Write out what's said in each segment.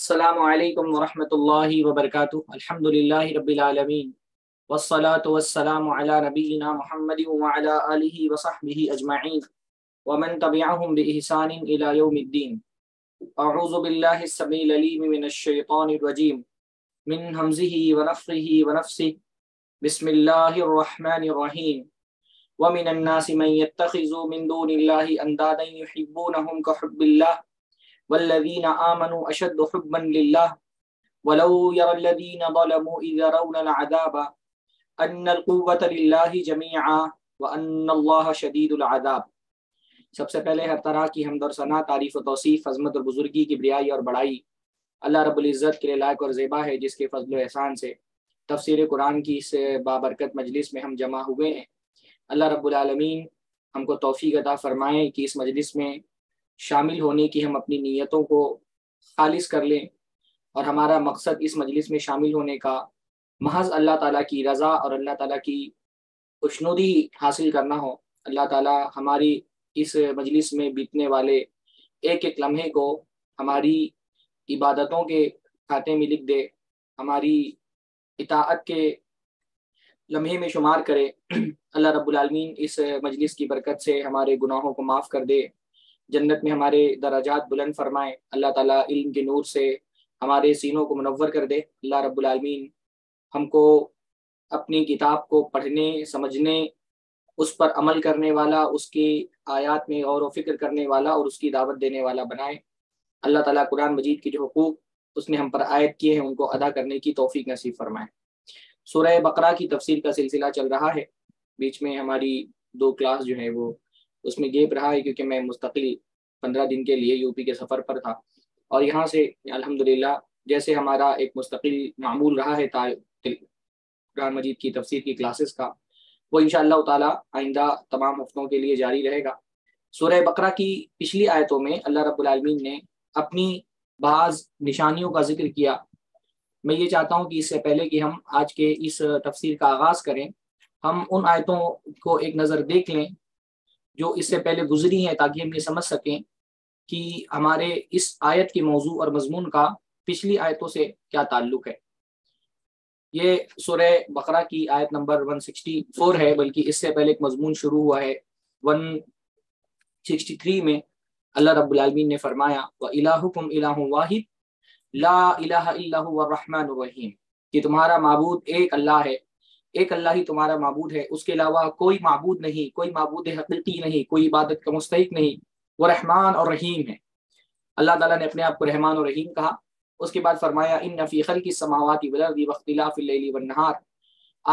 अस्सलामु अलैकुम वरहमतुल्लाहि वबरकातुहु। अल्हम्दुलिल्लाहि रब्बिल आलमीन वस्सलातु वस्सलामु अला नबीना मुहम्मदिन व अला आलिहि व सहबिहि अजमाइन व मन तबिअहुम बि इहसान इला यौमिद्दीन। अऊज़ु बिल्लाहि अस्समीइल अलीम मिनश शैतानिर रजीम मिन हमज़िहि व नफ़्ख़िहि व नफ़्सिहि। बिस्मिल्लाहिर रहमानिर रहीम। व मिनन नासि मन यत्तखिज़ु मिन दूनिल्लाहि अंदादन युहिब्बूनहुम कहुब्बिल्लाह वल्लज़ीन आमनू अशद्दु हुब्बन लिल्लाह वलौ यरल्लज़ीन ज़लमू इज़ यरौनल अज़ाब अन्नल कुव्वत लिल्लाहि जमीआ व अन्नल्लाह शदीदुल अज़ाब। सबसे पहले हर तरह की हमद और सना, तारीफ़ व तौसीफ़, अज़मत और बुजुर्गी, किब्रियाई और बड़ाई अल्लाह रब्बुल इज़्ज़त के लिए लायक और ज़ेबा है, जिसके फ़ज़ल व एहसान से तफसीर कुरान की इस बाबरकत मजलिस में हम जमा हुए हैं। अल्लाह रब्बुल आलमीन हमको तौफ़ीक़ अता फ़रमाए कि इस मजलिस में शामिल होने की हम अपनी नीयतों को खालिस कर लें और हमारा मकसद इस मजलिस में शामिल होने का महज अल्लाह ताला की रज़ा और अल्लाह ताला की खुशनुदी हासिल करना हो। अल्लाह ताला हमारी इस मजलिस में बीतने वाले एक एक लम्हे को हमारी इबादतों के खाते में लिख दे, हमारी इताअत के लम्हे में शुमार करे। अल्लाह रब्बुल आलमीन इस मजलिस की बरकत से हमारे गुनाहों को माफ़ कर दे, जन्नत में हमारे दराजात बुलंद फरमाए। अल्लाह ताला इल्म के नूर से हमारे सीनों को मुनव्वर कर दे। अल्लाह रब्बुल आलमीन हमको अपनी किताब को पढ़ने, समझने, उस पर अमल करने वाला, उसकी आयात में गौर व फिक्र करने वाला और उसकी दावत देने वाला बनाए। अल्लाह ताला कुरान मजीद के जो हुकूक उसने हम पर आयत किए हैं उनको अदा करने की तौफीक नसीब फरमाए। सूरह बकरा की तफसीर का सिलसिला चल रहा है। बीच में हमारी दो क्लास जो है वो उसमें गेप रहा है, क्योंकि मैं मुस्तकिल 15 दिन के लिए यूपी के सफ़र पर था और यहाँ से अल्हम्दुलिल्लाह जैसे हमारा एक मुस्तकिल मामूल रहा है कुरान मजीद की तफसीर की क्लासेस का, वो इंशाअल्लाह ताला आइंदा तमाम हफ्तों के लिए जारी रहेगा। सूरह बकरा की पिछली आयतों में अल्लाह रब्बुल आलमीन ने अपनी बाज़ निशानियों का जिक्र किया। मैं ये चाहता हूँ कि इससे पहले कि हम आज के इस तफसीर का आगाज़ करें, हम उन आयतों को एक नज़र देख लें जो इससे पहले गुजरी हैं, ताकि हम ये समझ सकें कि हमारे इस आयत के मौजू और मजमून का पिछली आयतों से क्या ताल्लुक़ है। ये सूरह बकरा की आयत नंबर 164 है, बल्कि इससे पहले एक मजमून शुरू हुआ है 163 में। अल्लाह रब्बुल आलमीन ने फरमाया व इलाहुकुम इलाहुन वाहिद ला इलाहा इल्ला हुवल रहमानुर रहीम, कि तुम्हारा माबूद एक अल्लाह है, एक अल्लाह ही तुम्हारा माबूद है, उसके अलावा कोई माबूद नहीं, कोई माबूद हकीकी नहीं, कोई इबादत का मुस्तहिक नहीं, वो रहमान और रहीम है। अल्लाह ताला ने अपने आप को रहमान और रहीम कहा। उसके बाद फरमाया इन्न फी खल्क़ि समावाति वल अर्ज़ि वख्तिलाफ़ि लैलि वन्नहार,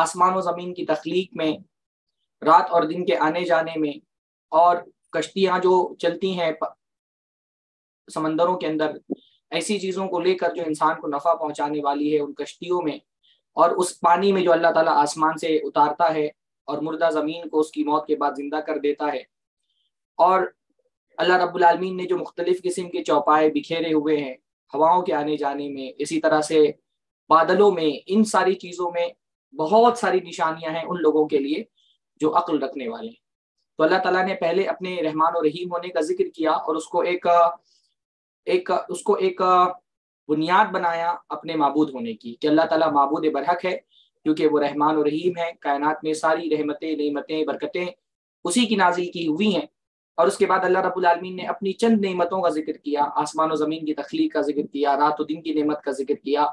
आसमान और ज़मीन की तख्लीक में, रात और दिन के आने जाने में, और कश्तियाँ जो चलती हैं समंदरों के अंदर, ऐसी चीज़ों को लेकर जो इंसान को नफ़ा पहुँचाने वाली है उन कश्तियों में, और उस पानी में जो अल्लाह ताला आसमान से उतारता है और मुर्दा ज़मीन को उसकी मौत के बाद ज़िंदा कर देता है। और अल्लाह रब्बुल आलमीन ने जो मुख्तलिफ़ किस्म के चौपाए बिखेरे हुए हैं हवाओं के आने जाने में, इसी तरह से बादलों में, इन सारी चीज़ों में बहुत सारी निशानियां हैं उन लोगों के लिए जो अक्ल रखने वाले हैं। तो अल्लाह ताला ने पहले अपने रहमान और रहीम होने का जिक्र किया और उसको एक बुनियाद बनाया अपने माबूद होने की, कि अल्लाह ताला माबूद बरहक है, क्योंकि वो रहमान और रहीम है। कायनात में सारी रहमतें, नेमतें, बरकतें उसी की नाजिल की हुई हैं। और उसके बाद अल्लाह रब्बुल आलमीन ने अपनी चंद नेमतों का जिक्र किया, आसमान और ज़मीन की तख्लीक का जिक्र किया, रात और दिन की नेमत का जिक्र किया।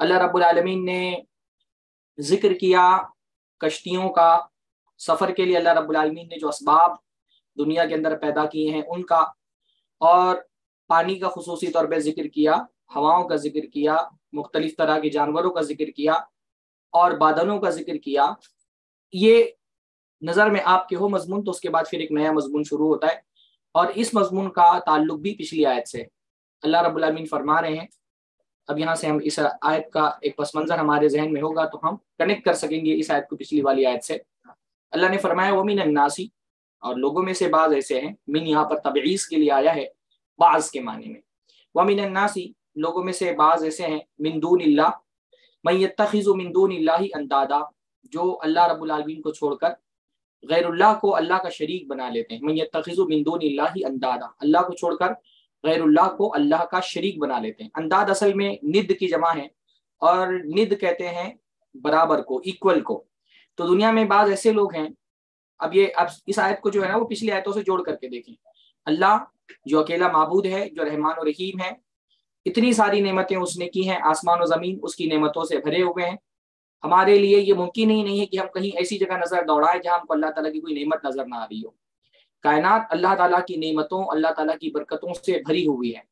अल्लाह रब्बुल आलमीन ने जिक्र किया कश्तियों का, सफ़र के लिए अल्लाह रब्बुल आलमीन ने जो असबाब दुनिया के अंदर पैदा किए हैं उनका, और पानी का खुसूसी तौर पर जिक्र किया, हवाओं का जिक्र किया, मुख्तलिफ तरह के जानवरों का जिक्र किया और बादलों का जिक्र किया। ये नज़र में आपके हो मजमून, तो उसके बाद फिर एक नया मजमून शुरू होता है और इस मजमून का ताल्लुक भी पिछली आयत से। अल्लाह रब्बुल आलमीन फरमा रहे हैं, अब यहाँ से हम इस आयत का एक पस मंज़र हमारे जहन में होगा तो हम कनेक्ट कर सकेंगे इस आयत को पिछली वाली आयत से। अल्लाह ने फरमाया व मिनन नासी, और लोगों में से बाज़ ऐसे हैं, मिन यहाँ पर तबईज़ के लिए आया है बाज़ के माने में। व मिनन नासी, लोगों में से बाज़ ऐसे हैं, मिन दूनिल्लाह मन यत्तखिज़ु मिन दूनिल्लाहि अंदादा, जो अल्लाह रब्बुल आलमीन को छोड़कर गैरुल्लाह को अल्लाह का शरीक बना लेते हैं। मन यत्तखिज़ु मिन दूनिल्लाहि अंदादा, अल्लाह को छोड़कर गैरुल्लाह को अल्लाह का शरीक बना लेते हैं। अंदाद असल में निद की जमा है और निद कहते हैं बराबर को, इक्वल को। तो दुनिया में बाज ऐसे लोग हैं, अब इस आयत को जो है ना वो पिछली आयतों से जोड़ करके देखें। अल्लाह जो अकेला माबूद है, जो रहमान और रहीम है, इतनी सारी नेमतें उसने की हैं, आसमान और ज़मीन उसकी नेमतों से भरे हुए हैं। हमारे लिए ये मुमकिन ही नहीं है कि हम कहीं ऐसी जगह नज़र दौड़ाएं जहां हमको अल्लाह ताला की कोई नेमत नज़र ना आ रही हो। कायनात अल्लाह ताला की नेमतों, अल्लाह ताला की बरकतों से भरी हुई है।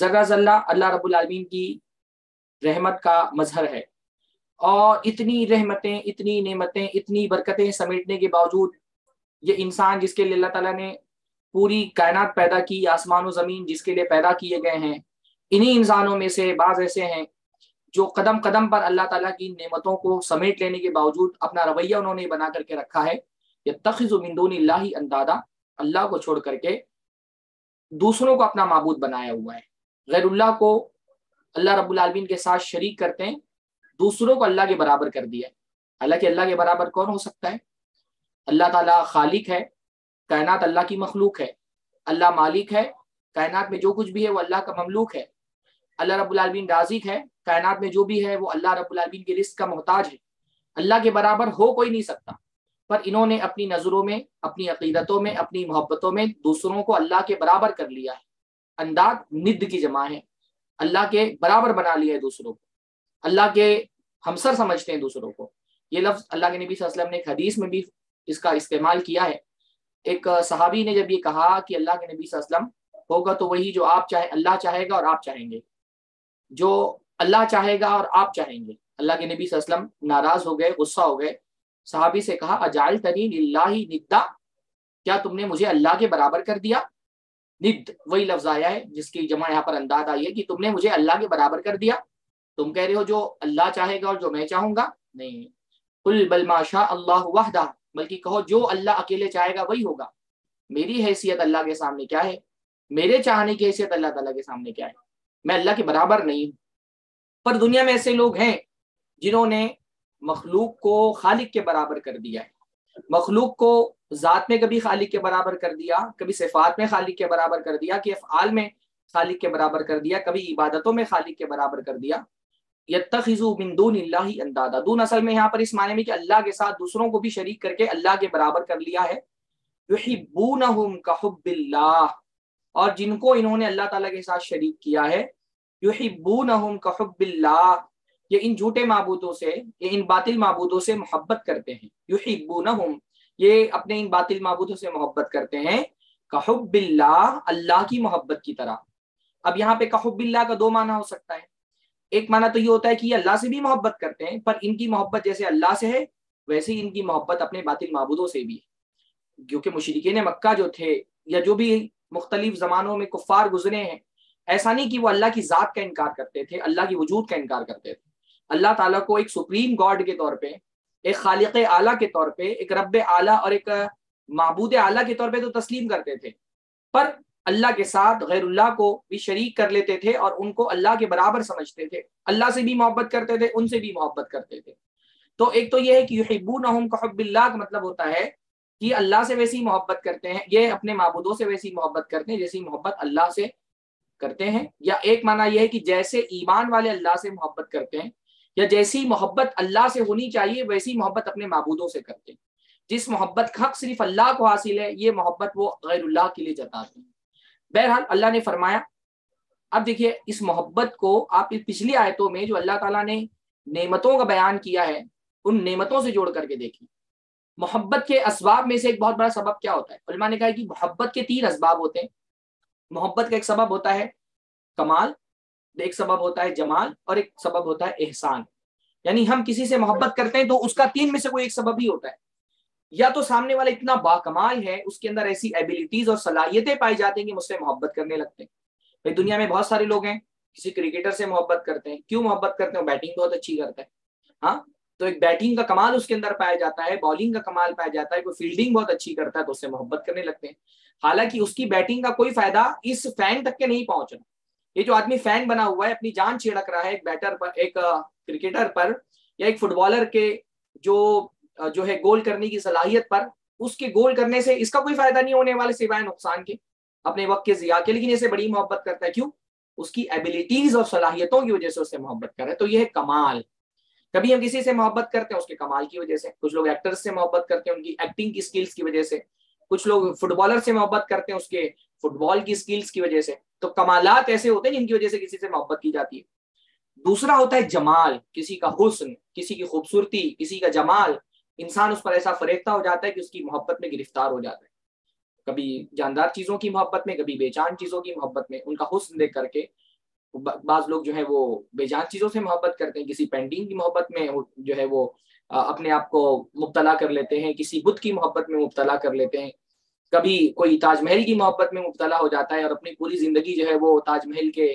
जगह जल्ला अल्लाह रब्बुल आलमीन की रहमत का मजहर है। और इतनी रहमतें, इतनी नेमतें, इतनी बरकतें समेटने के बावजूद ये इंसान जिसके लिए अल्लाह ताला ने पूरी कायनात पैदा की, आसमान और ज़मीन जिसके लिए पैदा किए गए हैं, इन्हीं इंसानों में से बाज ऐसे हैं जो कदम कदम पर अल्लाह ताला की नेमतों को समेट लेने के बावजूद अपना रवैया उन्होंने बना करके रखा है, यत्तखिज़ु मिन दूनिल्लाहि अंदादा, अल्लाह को छोड़ करके दूसरों को अपना माबूद बनाया हुआ है। गैरुल्लाह को अल्लाह रब्बुल आलमीन के साथ शरीक करते हैं, दूसरों को अल्लाह के बराबर कर दिया। हालांकि अल्लाह के बराबर कौन हो सकता है? अल्लाह ताला खालिक है, कायनात अल्लाह की मखलूक है, अल्लाह मालिक है, कायनात में जो कुछ भी है वो अल्लाह का ममलूक है। अल्लाह रब्बुल आलमीन राज़िक है, कायनात में जो भी है वो अल्लाह रब्बुल आलमीन के रिस्क का मोहताज है। अल्लाह के बराबर हो कोई नहीं सकता, पर इन्होंने अपनी नज़रों में, अपनी अक़ीदतों में, अपनी मोहब्बतों में दूसरों को अल्लाह के बराबर कर लिया है। अंदाद निद की जमा है, अल्लाह के बराबर बना लिया है दूसरों को, अल्लाह के हमसर समझते हैं दूसरों को। ये लफ्ज़ अल्लाह के नबी सल्लल्लाहु अलैहि वसल्लम ने एक हदीस में भी इसका इस्तेमाल किया है। एक सहाबी ने जब ये कहा कि अल्लाह के नबी सल्लल्लाहु अलैहि वसल्लम होगा तो वही जो आप चाहे, अल्लाह चाहेगा और आप चाहेंगे, जो अल्लाह चाहेगा और आप चाहेंगे। अल्लाह के नबी सल्लल्लाहु अलैहि वसल्लम नाराज़ हो गए, गुस्सा हो गए। सहाबी से कहा, अजाल तनी लिल्लाही निद्दा, क्या तुमने मुझे अल्लाह के बराबर कर दिया? निद वही लफ्ज़ आया है जिसकी जमा यहाँ पर अंदाज आई है कि तुमने मुझे अल्लाह के बराबर कर दिया। तुम कह रहे हो जो अल्लाह चाहेगा और जो मैं चाहूँगा, नहीं। कुल बल माशा अल्लाह वहदा, बल्कि कहो जो अल्लाह अकेले चाहेगा वही होगा। मेरी हैसियत अल्लाह के सामने क्या है? मेरे चाहने की हैसियत अल्लाह ताला के सामने क्या है? मैं अल्लाह के बराबर नहीं हूँ। पर दुनिया में ऐसे लोग हैं जिन्होंने मखलूक को खालिक के बराबर कर दिया है। मखलूक को ज़ात में कभी खालिक के बराबर कर दिया, कभी सिफात में खालिक के बराबर कर दिया, कि अफ़आल में खालिक के बराबर कर दिया, कभी इबादतों में खालिक के बराबर कर दिया। यत्तखिज़ू मिन दूनिल्लाहि अंदादा, दून असल में यहाँ पर इस माने में कि अल्लाह के साथ दूसरों को भी शरीक करके अल्लाह के बराबर कर लिया है। युहिब्बूनहुम कहुब्बिल्लाह, और जिनको इन्होंने अल्लाह ताला के साथ शरीक किया है, युहिब्बूनहुम कहुब्बिल्लाह, ये इन झूठे माबूदों से, ये इन बातिल माबूदों से मोहब्बत करते हैं। युहिब्बूनहुम, ये अपने इन बातिल माबूदों से मोहब्बत करते हैं, कहब्बिल्लाह, अल्लाह की मोहब्बत की तरह। अब यहाँ पे कहब्बिल्लाह का दो माना हो सकता है। एक माना तो ये होता है कि ये अल्लाह से भी मोहब्बत करते हैं, पर इनकी मोहब्बत जैसे अल्लाह से है वैसे ही इनकी मोहब्बत अपने बातिल माबूदों से भी है। क्योंकि मुशरिकीन मक्का जो थे, या जो भी मुख्तलिफ जमानों में कुफ्फार गुजरे हैं, ऐसा नहीं कि वो अल्लाह की ज़ात का इनकार करते थे, अल्लाह की वजूद का इनकार करते थे। अल्लाह ताला को एक सुप्रीम गॉड के तौर पे, एक खालिक आला के तौर पे, एक रब आला और एक माबूद आला के तौर पे तो तस्लीम करते थे, पर अल्लाह के साथ गैरुल्लाह को भी शरीक कर लेते थे और उनको अल्लाह के बराबर समझते थे। अल्लाह से भी मोहब्बत करते थे, उनसे भी मोहब्बत करते थे। तो एक तो यह है कि युहिब्बूनहुम कहब्बिल्लाह का मतलब होता है कि अल्लाह से वैसी मोहब्बत करते हैं, ये अपने माबूदों से वैसी मोहब्बत करते हैं जैसी मोहब्बत अल्लाह से करते हैं। या एक माना यह है कि जैसे ईमान वाले अल्लाह से मोहब्बत करते हैं, या जैसी मोहब्बत अल्लाह से होनी चाहिए वैसी मोहब्बत अपने माबूदों से करते हैं। जिस मोहब्बत का हक सिर्फ अल्लाह को हासिल है, ये मोहब्बत वो गैरुल्लाह के लिए जताते हैं। बहरहाल अल्लाह ने फरमाया, अब देखिए इस मोहब्बत को आप पिछली आयतों में जो अल्लाह ताला ने नेमतों का बयान किया है उन नेमतों से जोड़ करके देखिए। मोहब्बत के असबाब में से एक बहुत बड़ा सबब क्या होता है? उलमा ने कहा कि मोहब्बत के तीन असबाब होते हैं। मोहब्बत का एक सबब होता है कमाल, एक सबब होता है जमाल, और एक सबब होता है एहसान। यानी हम किसी से मोहब्बत करते हैं तो उसका तीन में से कोई एक सबब ही होता है। या तो सामने वाला इतना बाकमाल है, उसके अंदर ऐसी एबिलिटीज और सलाहियतें पाई जाती हैं कि मुझसे मोहब्बत करने लगते हैं। भाई दुनिया में बहुत सारे लोग हैं, किसी क्रिकेटर से मोहब्बत करते हैं। क्यों मोहब्बत करते हैं? बैटिंग बहुत अच्छी करता है, हाँ, तो एक बैटिंग का कमाल उसके अंदर पाया जाता है, बॉलिंग का कमाल पाया जाता है। कोई फील्डिंग बहुत अच्छी करता है तो उससे मोहब्बत करने लगते हैं, हालांकि उसकी बैटिंग का कोई फायदा इस फैन तक के नहीं पहुंच रहा। ये जो आदमी फैन बना हुआ है, अपनी जान छिड़क रहा है एक बैटर पर, एक क्रिकेटर पर, या एक फुटबॉलर के जो है गोल करने की सलाहियत पर, उसके गोल करने से इसका कोई फायदा नहीं होने वाला सिवाय नुकसान के। अपने वक्त के जिया के, लेकिन इसे बड़ी मोहब्बत करता है। क्यों? उसकी एबिलिटीज और सलाहियतों की वजह से उससे मोहब्बत कर रहा है। तो यह है कमाल। कभी हम किसी से मोहब्बत करते हैं उसके कमाल की वजह से, कुछ लोग एक्टर्स से मोहब्बत करते हैं उनकी एक्टिंग की स्किल्स की वजह से, कुछ लोग फुटबॉलर से मोहब्बत करते हैं उसके फुटबॉल की स्किल्स की वजह से। तो कमालात ऐसे होते हैं जिनकी वजह से किसी से मोहब्बत की जाती है। दूसरा होता है जमाल, किसी का हुस्न, किसी की खूबसूरती, किसी का जमाल, इंसान उस पर ऐसा फरेफ्ता हो जाता है कि उसकी मोहब्बत में गिरफ्तार हो जाता है। कभी जानदार चीज़ों की मोहब्बत में, कभी बेजान चीज़ों की मोहब्बत में। उनका हुस्न देख करके बाज लोग जो है वो बेजान चीज़ों से मोहब्बत करते हैं, किसी पेंटिंग की मोहब्बत में जो है वो अपने आप को मुब्तला कर लेते हैं, किसी बुत की मोहब्बत में मुब्तला कर लेते हैं, कभी कोई ताजमहल की मोहब्बत में मुब्तला हो जाता है और अपनी पूरी ज़िंदगी जो है वो ताजमहल के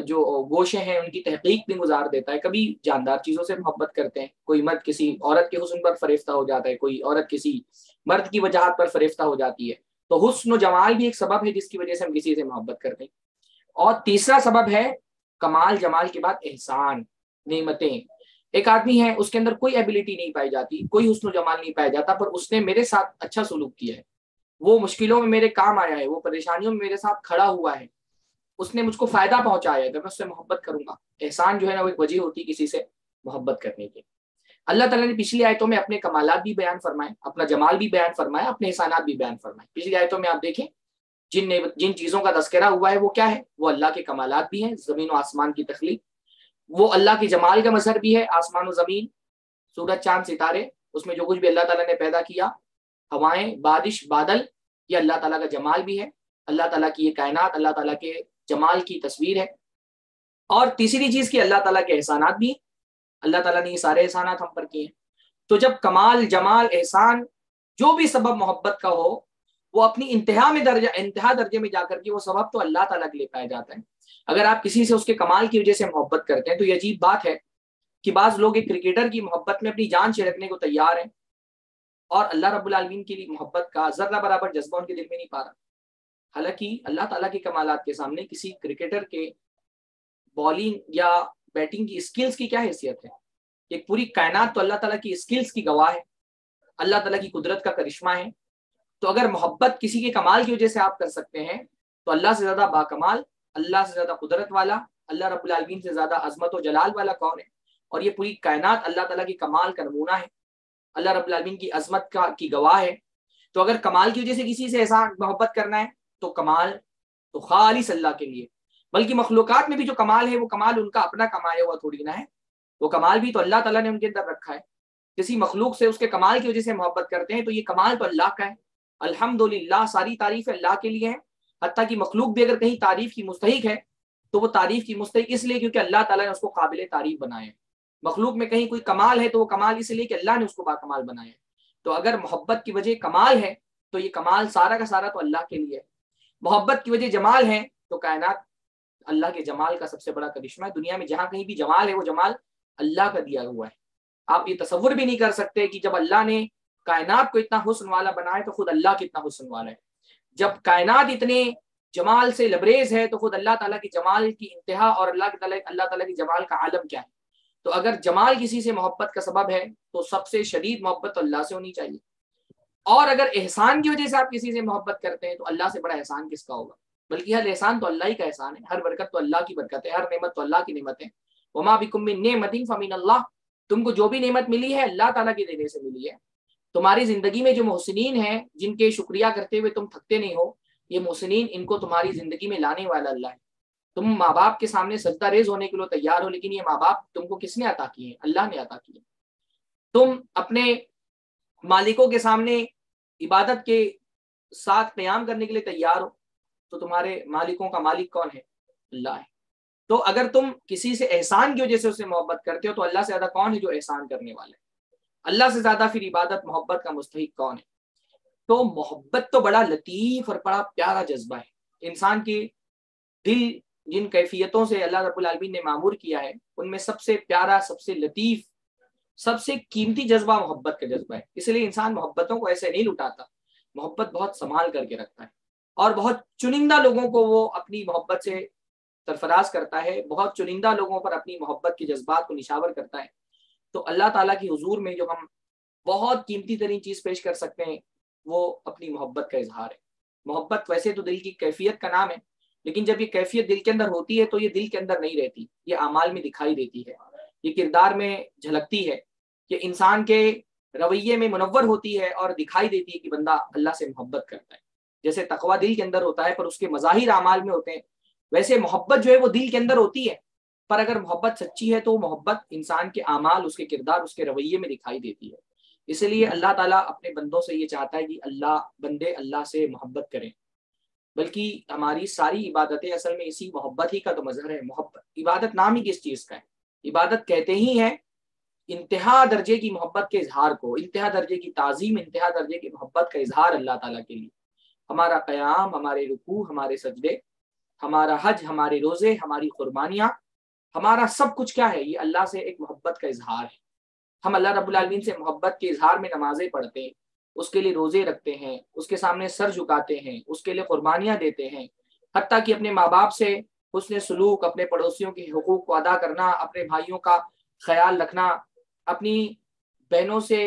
जो गोशे हैं उनकी तहकीक में गुजार देता है। कभी जानदार चीज़ों से मोहब्बत करते हैं, कोई मर्द किसी औरत के हुस्न पर फरेफ्ता हो जाता है, कोई औरत किसी मर्द की वजाहत पर फरेफ्ता हो जाती है। तो हुस्न व जमाल भी एक सबब है जिसकी वजह से हम किसी से मोहब्बत करते हैं। और तीसरा सबब है कमाल, जमाल के बाद एहसान, नेमतें। एक आदमी है उसके अंदर कोई एबिलिटी नहीं पाई जाती, कोई हुस्न जमाल नहीं पाया जाता, पर उसने मेरे साथ अच्छा सलूक किया है, वो मुश्किलों में मेरे काम आया है, वो परेशानियों में मेरे साथ खड़ा हुआ है, उसने मुझको फायदा पहुंचाया है, तो मैं उससे मोहब्बत करूंगा। एहसान जो है ना वो एक वजह होती है किसी से मोहब्बत करने की। अल्लाह ताला ने पिछली आयतों में अपने कमालात भी बयान फरमाए, अपना जमाल भी बयान फरमाया, अपने एहसानात भी बयान फरमाए। पिछली आयतों में आप देखें जिन चीज़ों का तस्करा हुआ है वो क्या है? वो अल्लाह के कमालात भी हैं, ज़मीन और आसमान की तख्लीक, वो अल्लाह के जमाल का मजहर भी है, आसमान और ज़मीन, सूरज चांद सितारे, उसमें जो कुछ भी अल्लाह ताला ने पैदा किया, हवाएं बारिश बादल, ये अल्लाह ताला का जमाल भी है। अल्लाह ताला की ये कायनात अल्लाह ताला के जमाल की तस्वीर है। और तीसरी चीज़ कि अल्लाह ताला के एहसानात भी हैं, अल्लाह ताला ने ये सारे एहसानात हम पर किए हैं। तो जब कमाल जमाल एहसान जो भी सबब मोहब्बत का हो वो अपनी इंतहा दर्जे में जाकर के वो सबब तो अल्लाह ताला के लिए पाया जाता है। अगर आप किसी से उसके कमाल की वजह से मोहब्बत करते हैं तो ये अजीब बात है कि बाज़ लोग एक क्रिकेटर की मोहब्बत में अपनी जान छिड़कने को तैयार हैं और अल्लाह रब्बुल आलमीन के लिए मोहब्बत का ज़र्रा बराबर जज्बा उनके दिल में नहीं पा रहा। हालांकि अल्लाह ताला के कमालात के सामने किसी क्रिकेटर के बॉलिंग या बैटिंग की स्किल्स की क्या हैसियत है? एक पूरी कायनात तो अल्लाह ताला की स्किल्स की गवाह है, अल्लाह ताला की कुदरत का करिश्मा है। तो अगर मोहब्बत किसी के कमाल की वजह से आप कर सकते हैं तो अल्लाह से ज़्यादा बाकमाल, अल्लाह से ज़्यादा कुदरत वाला, अल्लाह रब्बुल आलमीन से ज़्यादा अजमत और जलाल वाला कौन है? और ये पूरी कायनात अल्लाह ताला की कमाल का नमूना है, अल्लाह रब्बुल आलमीन की अजमत की गवाह है। तो अगर कमाल की वजह से किसी से एहसान मोहब्बत करना है तो कमाल तो खालिस अल्लाह के लिए। बल्कि मखलूक़ात में भी जो कमाल है वो कमाल उनका अपना कमाया हुआ थोड़ी ना है, वो कमाल भी तो अल्लाह ताला ने उनके अंदर रखा है। किसी मखलूक से उसके कमाल की वजह से मोहब्बत करते हैं तो ये कमाल तो अल्लाह का है। अल्हम्दुलिल्लाह, सारी तारीफ अल्लाह के लिए है। हत्ता कि मखलूक भी अगर कहीं तारीफ की मुस्तहिक है तो वो तारीफ की मुस्तहिक इसलिए क्योंकि अल्लाह ताला ने उसको काबिल तारीफ बनाया है। मखलूक में कहीं कोई कमाल है तो वो कमाल इसलिए कि अल्लाह ने उसको बाकमाल बनाया है। तो अगर मोहब्बत की वजह कमाल है तो ये कमाल सारा का सारा तो अल्लाह के लिए है। मोहब्बत की वजह जमाल है तो कायनात अल्लाह के जमाल का सबसे बड़ा करिश्मा है। दुनिया में जहाँ कहीं भी जमाल है वो जमाल अल्लाह का दिया हुआ है। आप ये तसव्वुर भी नहीं कर सकते कि जब अल्लाह ने कायनात को इतना हुस्न वाला बनाए तो खुद अल्लाह कितना हुस्न वाला है। जब कायनात इतने जमाल से लबरेज है तो खुद अल्लाह ताला की जमाल की इंतहा और अल्लाह ताला की जमाल का आलम क्या है। तो अगर जमाल किसी से मोहब्बत का सबब है तो सबसे शदीद मोहब्बत तो अल्लाह से होनी चाहिए। और अगर एहसान की वजह से आप किसी से मोहब्बत करते हैं तो अल्लाह से बड़ा एहसान किसका होगा? बल्कि हर एहसान तो अल्लाह ही का एहसान है, हर बरकत तो अल्लाह की बरकत है, हर नेमत तो अल्लाह की नेमत है। वमा बिकुम मिन नेमतिन फमिन अल्लाह, तुमको जो भी नेमत मिली है अल्लाह ताला के देने से मिली है। तुम्हारी ज़िंदगी में जो मोहसिनीन हैं जिनके शुक्रिया करते हुए तुम थकते नहीं हो, ये मोहसिनीन इनको तुम्हारी ज़िंदगी में लाने वाला अल्लाह है। तुम माँ बाप के सामने सजदा रेज होने के लिए तैयार हो, लेकिन ये माँ बाप तुमको किसने अता किए? अल्लाह ने अता किए। तुम अपने मालिकों के सामने इबादत के साथ क़याम करने के लिए तैयार हो तो तुम्हारे मालिकों का मालिक कौन है? अल्लाह है। तो अगर तुम किसी से एहसान की वजह से उससे मोहब्बत करते हो तो अल्लाह से ज़्यादा कौन है जो एहसान करने वाला है? अल्लाह से ज़्यादा फिर इबादत मोहब्बत का मुस्तहिक कौन है? तो मोहब्बत तो बड़ा लतीफ़ और बड़ा प्यारा जज्बा है। इंसान के दिल जिन कैफियतों से अल्लाह रब्बुल आलमीन ने मामूर किया है उनमें सबसे प्यारा, सबसे लतीफ़, सबसे कीमती जज्बा मोहब्बत का जज्बा है। इसलिए इंसान मोहब्बतों को ऐसे नहीं लुटाता, मोहब्बत बहुत संभाल करके रखता है और बहुत चुनिंदा लोगों को वो अपनी मोहब्बत से तरफराज करता है, बहुत चुनिंदा लोगों पर अपनी मोहब्बत के जज्बात को निशावर करता है। तो अल्लाह ताला की हुजूर में जो हम बहुत कीमती तरीन चीज़ पेश कर सकते हैं वो अपनी मोहब्बत का इजहार है। मोहब्बत वैसे तो दिल की कैफियत का नाम है, लेकिन जब ये कैफियत दिल के अंदर होती है तो ये दिल के अंदर नहीं रहती, ये अमाल में दिखाई देती है, ये किरदार में झलकती है, ये इंसान के रवैये में मुनव्वर होती है और दिखाई देती है कि बंदा अल्लाह से मोहब्बत करता है। जैसे तकवा दिल के अंदर होता है पर उसके मज़ाहिर अमाल में होते हैं, वैसे मोहब्बत जो है वो दिल के अंदर होती है, पर अगर मोहब्बत सच्ची है तो वो मोहब्बत इंसान के अमाल, उसके किरदार, उसके रवैये में दिखाई देती है। इसलिए अल्लाह ताला अपने बंदों से ये चाहता है कि बंदे अल्लाह से मोहब्बत करें, बल्कि हमारी सारी इबादतें असल में इसी मोहब्बत ही का तो मजहर है। मोहब्बत इबादत नाम ही किस चीज़ का है? इबादत कहते ही है इंतहा दर्जे की मोहब्बत के इजहार को, इंतहा दर्जे की ताज़ीम, इंतहा दर्जे की मोहब्बत का इजहार अल्लाह ताला के लिए। हमारा क़याम, हमारे रुकू, हमारे सजदे, हमारा हज, हमारे रोज़े, हमारी कुर्बानियाँ, हमारा सब कुछ क्या है? ये अल्लाह से एक मोहब्बत का इजहार है। हम अल्लाह रब्बुल आलमीन से मोहब्बत के इजहार में नमाजें पढ़ते हैं, उसके लिए रोज़े रखते हैं, उसके सामने सर झुकाते हैं, उसके लिए कुर्बानियाँ देते हैं, हत्ता कि अपने माँ बाप से हुस्न सलूक, अपने पड़ोसियों के हुकूक को अदा करना, अपने भाइयों का ख्याल रखना, अपनी बहनों से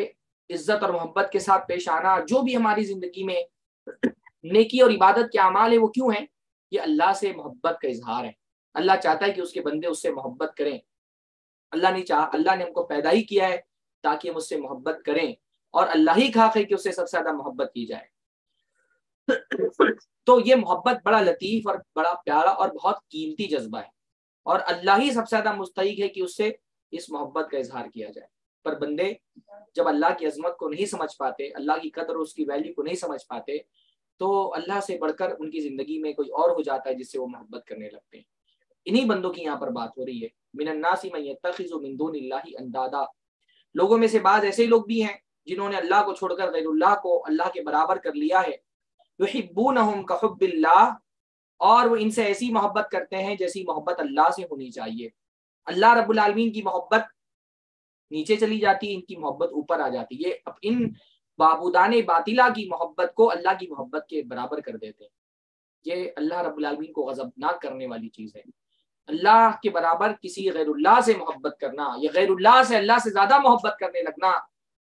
इज्जत और मोहब्बत के साथ पेश आना, जो भी हमारी ज़िंदगी में नेकी और इबादत के अमाल है वो क्यों है? ये अल्लाह से मोहब्बत का इजहार है। अल्लाह चाहता है कि उसके बंदे उससे मोहब्बत करें। अल्लाह ने हमको पैदा ही किया है ताकि हम उससे मोहब्बत करें और अल्लाह ही खाक है कि उससे सबसे ज़्यादा मोहब्बत की जाए। तो ये मोहब्बत बड़ा लतीफ़ और बड़ा प्यारा और बहुत कीमती जज्बा है और अल्लाह ही सबसे ज़्यादा मुस्तहिक़ है कि उससे इस मोहब्बत का इजहार किया जाए। पर बंदे जब अल्लाह की अजमत को नहीं समझ पाते, अल्लाह की कदर और उसकी वैल्यू को नहीं समझ पाते, तो अल्लाह से बढ़कर उनकी ज़िंदगी में कोई और हो जाता है जिससे वो मोहब्बत करने लगते हैं। इन्हीं बंदों की यहाँ पर बात हो रही है। मिनन्नासी मन यत्तखिज़ु मिन दूनिल्लाहि अंदादा, लोगों में से बाज ऐसे लोग भी हैं जिन्होंने अल्लाह को छोड़कर गैरुल्लाह को अल्लाह के बराबर कर लिया है। युहिब्बूनहुम कहुब्बिल्लाह, और वो इनसे ऐसी मोहब्बत करते हैं जैसी मोहब्बत अल्लाह से होनी चाहिए। अल्लाह रब्बुल आलमीन की मोहब्बत नीचे चली जाती है, इनकी मोहब्बत ऊपर आ जाती है। अब इन बाबूदाने बातिला की मोहब्बत को अल्लाह की मोहब्बत के बराबर कर देते हैं। ये अल्लाह रब्बुल आलमीन को गज़बनाक करने वाली चीज़ है। अल्लाह के बराबर किसी गैरुल्लाह से मोहब्बत करना या गैरुल्लाह से अल्लाह से ज़्यादा मोहब्बत करने लगना,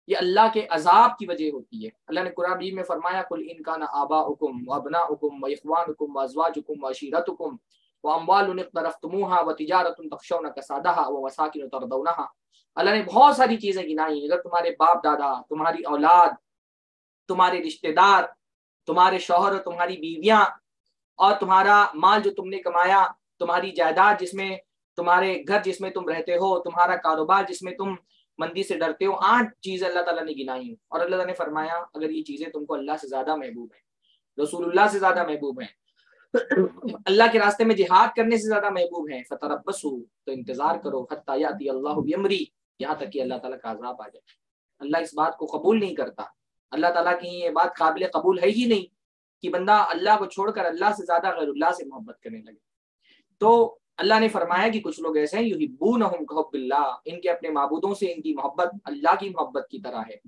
ये अल्लाह के अजाब की वजह होती है। अल्लाह ने कुरान मजीद में फरमाया, कुल इनकाना आबाउकुम व अबनाउकुम व इख्वानुकुम व अज़वाजुकुम व अशीरतुकुम व अम्वालुन इक़्तरफ़्तुमूहा व तिजारतुन तख़शौना कसादहा व मसाकिन तर्दौनहा। अल्लाह ने बहुत सारी चीज़ें गिनाई। अगर तुम्हारे बाप दादा, तुम्हारी औलाद, तुम्हारे रिश्तेदार, तुम्हारे शौहर और तुम्हारी बीवियाँ और तुम्हारा माल जो तुमने कमाया, तुम्हारी जायदाद जिसमें तुम्हारे घर जिसमें तुम रहते हो, तुम्हारा कारोबार जिसमें तुम मंदी से डरते हो, 8 चीज़ें अल्लाह ताला ने गिनाई हैं। और अल्लाह ने फरमाया, अगर ये चीज़ें तुमको अल्लाह से ज़्यादा महबूब हैं, रसूलुल्लाह से ज़्यादा महबूब हैं, अल्लाह के रास्ते में जिहाद करने से ज़्यादा महबूब हैं, फतरब्बसू, तो इंतज़ार करो, हत्ता याति अल्लाह बिअमरी, यहाँ तक कि अल्लाह ताला का अज़ाब आ जाए। अल्लाह इस बात को कबूल नहीं करता। अल्लाह ताला की ये बात काबिल कबूल है ही नहीं कि बंदा अल्लाह को छोड़कर अल्लाह से ज़्यादा गैरुल्लाह से मोहब्बत करने लगे। तो अल्लाह ने फरमाया कि कुछ लोग ऐसे हैं, युहिब्बूनहुम कहुब्बिल्लाह, इनके अपने माबूदों से इनकी मोहब्बत अल्लाह की मोहब्बत की तरह है।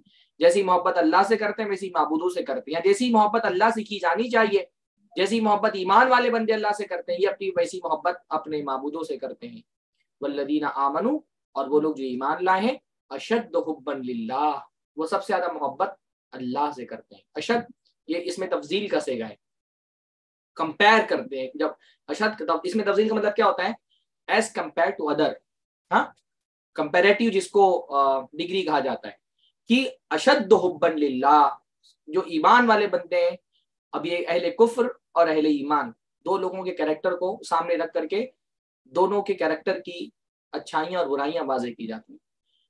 जैसी मोहब्बत अल्लाह से करते हैं वैसी माबूदों से करते हैं, जैसी मोहब्बत अल्लाह से की जानी चाहिए, जैसी मोहब्बत ईमान वाले बंदे अल्लाह से करते हैं, ये अपनी वैसी मोहब्बत अपने माबूदों से करते हैं। वल्लज़ीना आमनू, और वो लोग जो ईमान लाए हैं, अशद्द हुब्बन लिल्लाह, वो सबसे ज़्यादा मोहब्बत अल्लाह से करते हैं। अशद ये इसमें तफजील का सेगा है, कंपेयर करते हैं। जब अशद इसमें तफजील का मतलब क्या होता है? एज कंपेयर टू अदर, हाँ, कंपेरेटिव जिसको डिग्री कहा जाता है कि अशद हुब्बन लिल्लाह, जो ईमान वाले बंदे हैं। अब ये अहले कुफ्र और अहले ईमान दो लोगों के कैरेक्टर को सामने रख करके दोनों के कैरेक्टर की अच्छाइयाँ और बुराइयाँ वाज़े की जाती हैं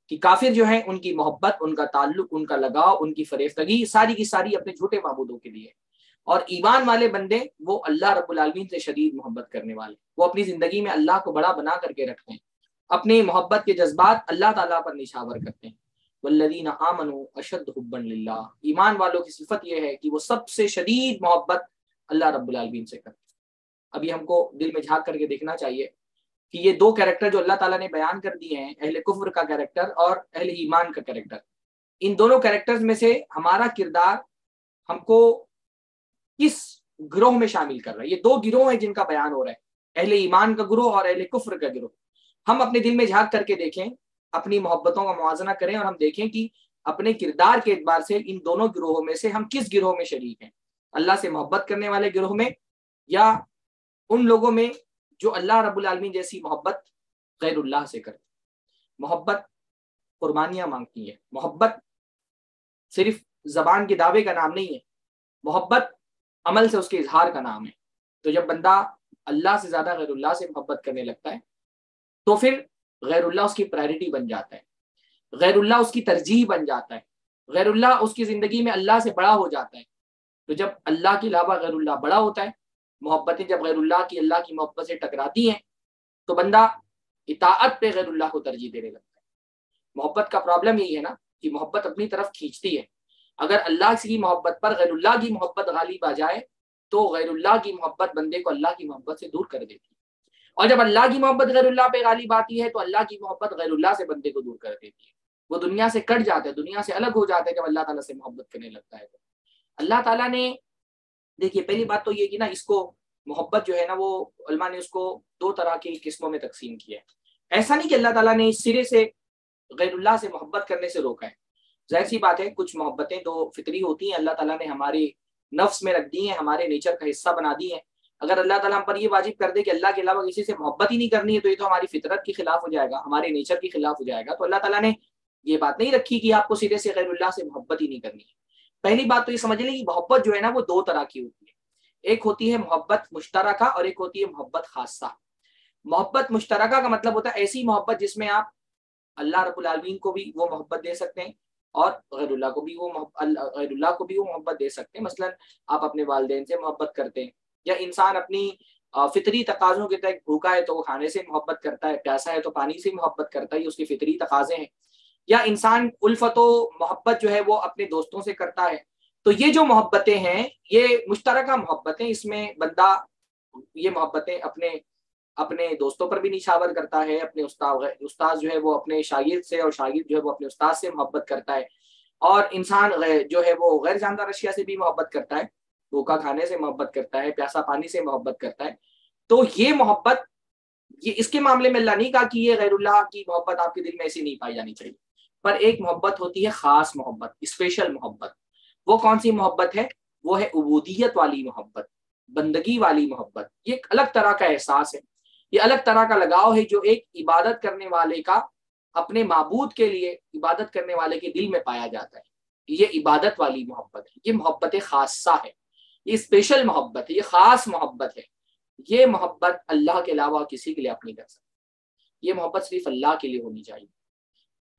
कि काफिर जो है उनकी मोहब्बत, उनका ताल्लुक, उनका लगाव, उनकी फरेफ्तगी सारी की सारी अपने झूठे माबूदों के लिए, और ईमान वाले बंदे वो अल्लाह रब्बुल आलमीन से शदीद मोहब्बत करने वाले, वो अपनी ज़िंदगी में अल्लाह को बड़ा बना करके रखते हैं, अपने मोहब्बत के जज्बात अल्लाह ताला पर निशावर करते हैं। वल्लज़ीना आमनू अशद्द हुब्बन लिल्लाह, ईमान वालों की सिफत यह है कि वो सबसे शदीद मोहब्बत अल्लाह रब्बुल आलमीन से करते हैं। अभी हमको दिल में झाँक करके देखना चाहिए कि ये दो कैरेक्टर जो अल्लाह ताला ने बयान कर दिए हैं, अहले कुफ्र का कैरेक्टर और अहले ईमान का कैरेक्टर, इन दोनों कैरेक्टर्स में से हमारा किरदार हमको किस गिरोह में शामिल कर रहा है? ये दो गिरोह हैं जिनका बयान हो रहा है, अहले ईमान का गिरोह और अहले कुफ्र का गिरोह। हम अपने दिल में झांक करके देखें, अपनी मोहब्बतों का मुआजना करें और हम देखें कि अपने किरदार के एतबार से इन दोनों गिरोहों में से हम किस गिरोह में शरीक हैं। अल्लाह से मोहब्बत करने वाले गिरोह में या उन लोगों में जो अल्लाह रब्बुल आलमीन जैसी मोहब्बत गैरुल्लाह से करते। मोहब्बत कुर्बानियाँ मांगती है, मोहब्बत सिर्फ जबान के दावे का नाम नहीं है, मोहब्बत अमल से उसके इजहार का नाम है। तो जब बंदा अल्लाह से ज़्यादा गैरुल्लाह से मोहब्बत करने लगता है तो फिर गैरुल्लाह उसकी प्रायोरिटी बन जाता है, गैरुल्लाह उसकी तरजीह बन जाता है, गैरुल्लाह उसकी ज़िंदगी में अल्लाह से बड़ा हो जाता है। तो जब अल्लाह के अलावा गैरुल्लाह बड़ा होता है, मोहब्बतें जब गैरुल्लाह की अल्लाह की मोहब्बत से टकराती हैं तो बंदा इताअत पे गैरुल्लाह को तरजीह देने लगता है। मोहब्बत का प्रॉब्लम यही है ना कि मोहब्बत अपनी तरफ खींचती है। अगर अल्लाह की मोहब्बत पर गैरुल्लाह की मोहब्बत गालिब आ जाए तो गैरुल्लाह की मोहब्बत बंदे को अल्लाह की मोहब्बत से दूर कर देती है, और जब अल्लाह की मोहब्बत गैरुल्लाह पे गालिब आती है तो अल्लाह की मोहब्बत गैरुल्लाह से बंदे को दूर कर देती है। वो दुनिया से कट जाता है, दुनिया से अलग हो जाता है जब अल्लाह ताला से मोहब्बत करने लगता है। अल्लाह ताला ने, देखिए पहली बात तो ये कि ना इसको मोहब्बत जो है ना वो उलमा ने उसको दो तरह की किस्मों में तकसीम किया है। ऐसा नहीं कि अल्लाह ताला ने इस सिरे से गैरुल्लाह से मोहब्बत करने से रोका है। जाहिर सी बात है कुछ मोहब्बतें तो फितरी होती हैं, अल्लाह ताला ने हमारे नफ्स में रख दी हैं, हमारे नेचर का हिस्सा बना दी हैं। अगर अल्लाह ताला हम पर ये वाजिब कर दे कि अल्लाह के अलावा किसी से मोहब्बत ही नहीं करनी है तो ये तो हमारी फितरत के खिलाफ हो जाएगा, हमारे नेचर के खिलाफ हो जाएगा। तो अल्लाह ताला ने ये बात नहीं रखी कि आपको सीधे से गैरुल्लाह से मोहब्बत ही नहीं करनी है। पहली बात तो ये समझ लें कि मोहब्बत जो है ना वो दो तरह की होती है, एक होती है मोहब्बत मुश्तरका और एक होती है मोहब्बत खासा। मोहब्बत मुश्तरका का मतलब होता है ऐसी मोहब्बत जिसमें आप अल्लाह रब्बुल आलमीन को भी वो मोहब्बत दे सकते हैं और गैरुल्लाह को भी वो मोहब्बत दे सकते हैं। मसलन आप अपने वालिदैन से मोहब्बत करते हैं, या इंसान अपनी फितरी तकाज़ों के तहत भूखा है तो वो खाने से मोहब्बत करता है, प्यासा है तो पानी से मोहब्बत करता है, ये उसके फितरी तकाज़े हैं। या इंसान उल्फतो मोहब्बत जो है वो अपने दोस्तों से करता है। तो ये जो मोहब्बतें हैं ये मुश्तरका मोहब्बतें, इसमें बंदा ये मोहब्बतें अपने अपने दोस्तों पर भी निशावर करता है, अपने उस्ताद जो है वो अपने शागिर्द से और शागिर्द जो है वो अपने उस्ताद से मोहब्बत करता है, और इंसान जो है वो गैर जानदार अशिया से भी मोहब्बत करता है, धोखा खाने से मोहब्बत करता है, प्यासा पानी से मोहब्बत करता है। तो ये मोहब्बत, ये इसके मामले में अल्लाह नहीं कहा कि ये गैरुल्लाह की मोहब्बत आपके दिल में ऐसी नहीं पाई जानी चाहिए। पर एक मोहब्बत होती है खास मोहब्बत, स्पेशल मोहब्बत। वो कौन सी मोहब्बत है? वो है उबूदियत वाली मोहब्बत, बंदगी वाली मोहब्बत। ये एक अलग तरह का एहसास है, ये अलग तरह का लगाव है जो एक इबादत करने वाले का अपने माबूद के लिए, इबादत करने वाले के दिल में पाया जाता है। ये इबादत वाली मोहब्बत है, ये मोहब्बत खासा है, ये स्पेशल मोहब्बत है, ये खास मोहब्बत है। ये मोहब्बत अल्लाह के अलावा किसी के लिए आप नहीं कर सकते, ये मोहब्बत सिर्फ अल्लाह के लिए होनी चाहिए।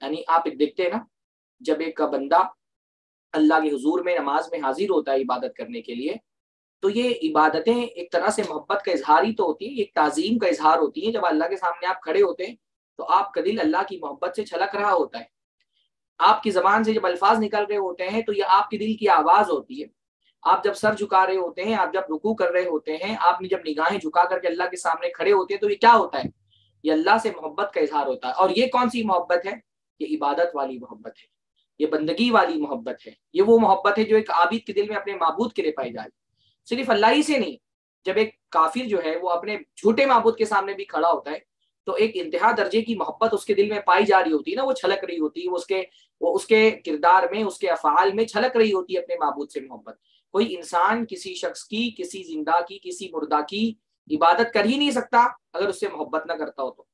यानी आप एक देखते हैं ना, जब एक बंदा अल्लाह के हुजूर में नमाज में हाजिर होता है इबादत करने के लिए, तो ये इबादतें एक तरह से मोहब्बत का इजहार ही तो होती है, एक ताज़ीम का इजहार होती है। जब अल्लाह के सामने आप खड़े होते हैं तो आपका दिल अल्लाह की मोहब्बत से छलक रहा होता है, आपकी ज़बान से जब अल्फाज निकल रहे होते हैं तो ये आपके दिल की आवाज़ होती है। आप जब सर झुका रहे होते हैं, आप जब रुकू कर रहे होते हैं, आपने जब निगाहें झुका करके अल्लाह के सामने खड़े होते हैं तो ये क्या होता है? ये अल्लाह से मोहब्बत का इजहार होता है। और ये कौन सी मोहब्बत है? ये इबादत वाली मोहब्बत है, ये बंदगी वाली मोहब्बत है, ये वो मोहब्बत है जो एक आबिद के दिल में अपने माबूद के लिए पाई जाती है, सिर्फ अल्लाह ही से नहीं। जब एक काफिर जो है वो अपने झूठे माबूद के सामने भी खड़ा होता है तो एक इंतहा दर्जे की मोहब्बत उसके दिल में पाई जा रही होती है ना, वो छलक रही होती है, वो उसके किरदार में, उसके अफाल में छलक रही होती है अपने माबूद से मोहब्बत। कोई इंसान किसी शख्स की, किसी जिंदा की, किसी मुर्दा की इबादत कर ही नहीं सकता अगर उससे मोहब्बत ना करता हो। तो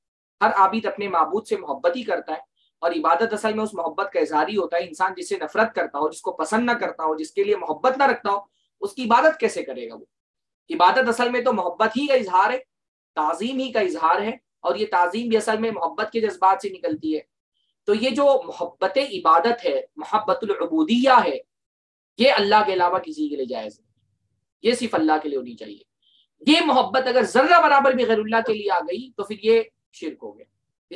हर आबिद अपने माबूद से मोहब्बत ही करता है, और इबादत असल में उस मोहब्बत का इजहार ही होता है। इंसान जिससे नफरत करता हो, जिसको पसंद ना करता हो, जिसके लिए मोहब्बत ना रखता हो, उसकी इबादत कैसे करेगा? वो इबादत असल में तो मोहब्बत ही का इजहार है, ताज़ीम ही का इजहार है, और ये ताज़ीम भी असल में मोहब्बत के जज्बात से निकलती है। तो ये जो मोहब्बत इबादत है, मोहब्बतुल उबूदिया है, ये अल्लाह के अलावा किसी के लिए जायज़ नहीं, ये सिर्फ अल्लाह के लिए होनी चाहिए। ये मोहब्बत अगर ज़र्रा बराबर भी गैरुल्लाह के लिए आ गई तो फिर ये शिरक हो गया।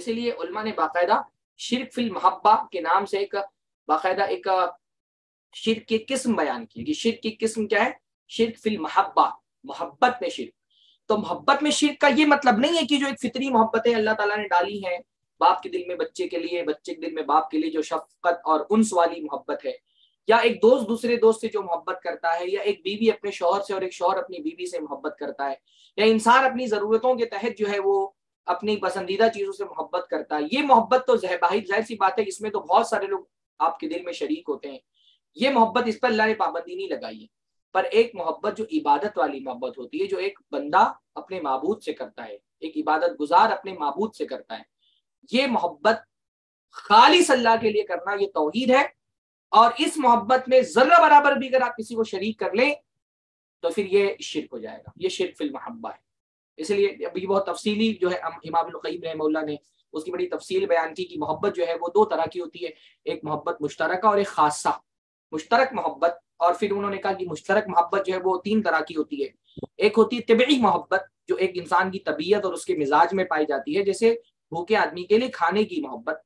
इसीलिए उलमा ने बाकायदा शिर्क फिल महब्बा के नाम से एक बाकायदा एक शिर्क की किस्म बयान की कि शिर्क की किस्म क्या है? शिर्क फिल महब्बा, मोहब्बत में शिर्क। तो मोहब्बत में शिर्क का ये मतलब नहीं है कि जो एक फितरी मोहब्बतें अल्लाह ताला ने डाली हैं, बाप के दिल में बच्चे के लिए, बच्चे के दिल में बाप के लिए जो शफकत और उन्स वाली मोहब्बत है, या एक दोस्त दूसरे दोस्त से जो मोहब्बत करता है, या एक बीवी अपने शौहर से और एक शौहर अपनी बीवी से मोहब्बत करता है, या इंसान अपनी ज़रूरतों के तहत जो है वो अपनी पसंदीदा चीज़ों से मोहब्बत करता है। ये मोहब्बत तो जाहिर सी बात है, इसमें तो बहुत सारे लोग आपके दिल में शरीक होते हैं। ये मोहब्बत, इस पर अल्लाह ने पाबंदी नहीं लगाई है। पर एक मोहब्बत जो इबादत वाली मोहब्बत होती है, जो एक बंदा अपने माबूद से करता है, एक इबादत गुजार अपने माबूद से करता है, ये मोहब्बत खालिस अल्लाह के लिए करना ये तौहीद है। और इस मोहब्बत में जर्रा बराबर भी अगर आप किसी को शरीक कर लें तो फिर ये शिर्क हो जाएगा, ये शिर्क फिल महब्बा है। इसलिए ये बहुत तफसीली जो है इमाम इब्नुल क़य्यिम रहमहुल्लाह ने उसकी बड़ी तफसील बयान की कि मोहब्बत जो है वो दो तरह की होती है, एक मोहब्बत मुश्तरका और एक खासा। मुश्तरक मोहब्बत, और फिर उन्होंने कहा कि मुश्तरक मोहब्बत जो है वो तीन तरह की होती है। एक होती है तबई मोहब्बत, जो एक इंसान की तबीयत और उसके मिजाज में पाई जाती है, जैसे भूखे आदमी के लिए खाने की मोहब्बत।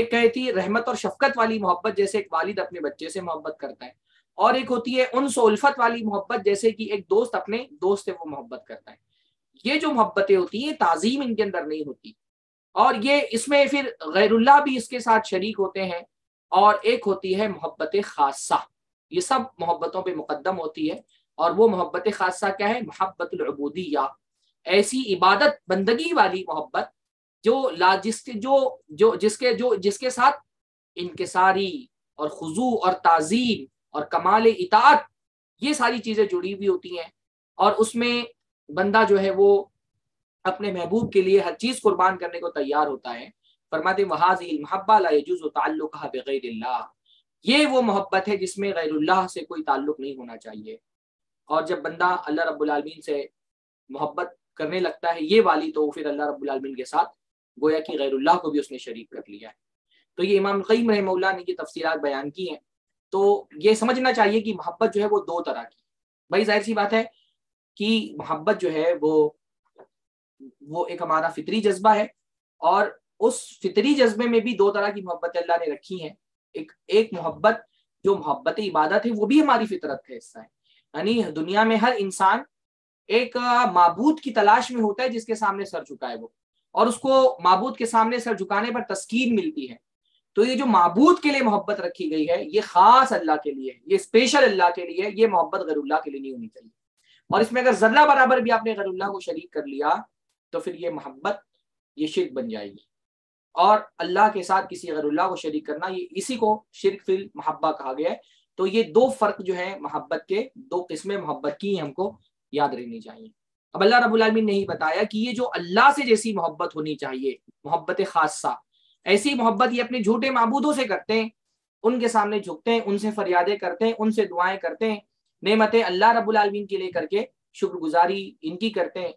एक कहती है रहमत और शफकत वाली मोहब्बत, जैसे एक वालिद अपने बच्चे से मोहब्बत करता है। और एक होती है उन्स और उल्फत वाली मोहब्बत, जैसे कि एक दोस्त अपने दोस्त से वो मोहब्बत करता है। ये जो मोहब्बतें होती हैं ताज़ीम इनके अंदर नहीं होती, और ये इसमें फिर गैरुल्लाह भी इसके साथ शरीक होते हैं। और एक होती है मोहब्बत खासा, ये सब मोहब्बतों पे मुकद्दम होती है। और वो मोहब्बत खासा क्या है? मोहब्बतुल उबूदिया, ऐसी इबादत बंदगी वाली मोहब्बत जो जिसके साथ इनकसारी और खुजू और ताज़ीम और कमाल इताअत, ये सारी चीज़ें जुड़ी हुई होती हैं। और उसमें बंदा जो है वो अपने महबूब के लिए हर चीज़ कुर्बान करने को तैयार होता है। फरमाते वहाज़िहिल महब्बा ला यजुज़ु तअल्लुक़ुहा बिग़ैरिल्लाह, ये वो मोहब्बत है जिसमें गैरुल्लाह से कोई ताल्लुक़ नहीं होना चाहिए। और जब बंदा अल्लाह रब्बुल आलमीन से मोहब्बत करने लगता है ये वाली, तो फिर अल्लाह रब्बुल आलमीन के साथ गोया कि गैरुल्लाह को भी उसने शरीक कर लिया है। तो ये इमाम क़य्यिम रहमहुल्लाह ने ये तफसीलात बयान की हैं। तो ये समझना चाहिए कि मोहब्बत जो है वो दो तरह की। भाई जाहिर सी बात है कि मोहब्बत जो है वो एक हमारा फितरी जज्बा है, और उस फितरी जज्बे में भी दो तरह की मोहब्बत अल्लाह ने रखी हैं। एक मोहब्बत जो मोहब्बत इबादत है, वो भी हमारी फितरत का हिस्सा है। यानी दुनिया में हर इंसान एक माबूद की तलाश में होता है जिसके सामने सर झुकाए वो, और उसको माबूद के सामने सर झुकाने पर तस्कीन मिलती है। तो ये जो माबूद के लिए मोहब्बत रखी गई है ये खास अल्लाह के लिए है, ये स्पेशल अल्लाह के लिए है, ये मोहब्बत गैरुल्लाह के लिए नहीं होनी चाहिए। और इसमें अगर जर्रा बराबर भी आपने गैरुल्लाह को शरीक कर लिया तो फिर ये मोहब्बत ये शिर्क बन जाएगी। और अल्लाह के साथ किसी गैरुल्लाह को शरीक करना, ये इसी को शिर्क फिल महब्बा कहा गया है। तो ये दो फ़र्क जो है मोहब्बत के, दो किस्में मोहब्बत की हमको याद रहनी चाहिए। अब अल्लाह रब्बुल आलमीन ने ही बताया कि ये जो अल्लाह से जैसी मोहब्बत होनी चाहिए, मोहब्बत खासा, ऐसी मोहब्बत ये अपने झूठे माबूदों से करते हैं, उनके सामने झुकते हैं, उनसे फरियादें करते हैं, उनसे दुआएं करते हैं, नेमतें अल्लाह रब्बुल आलमीन के लिए करके शुक्रगुजारी इनकी करते हैं,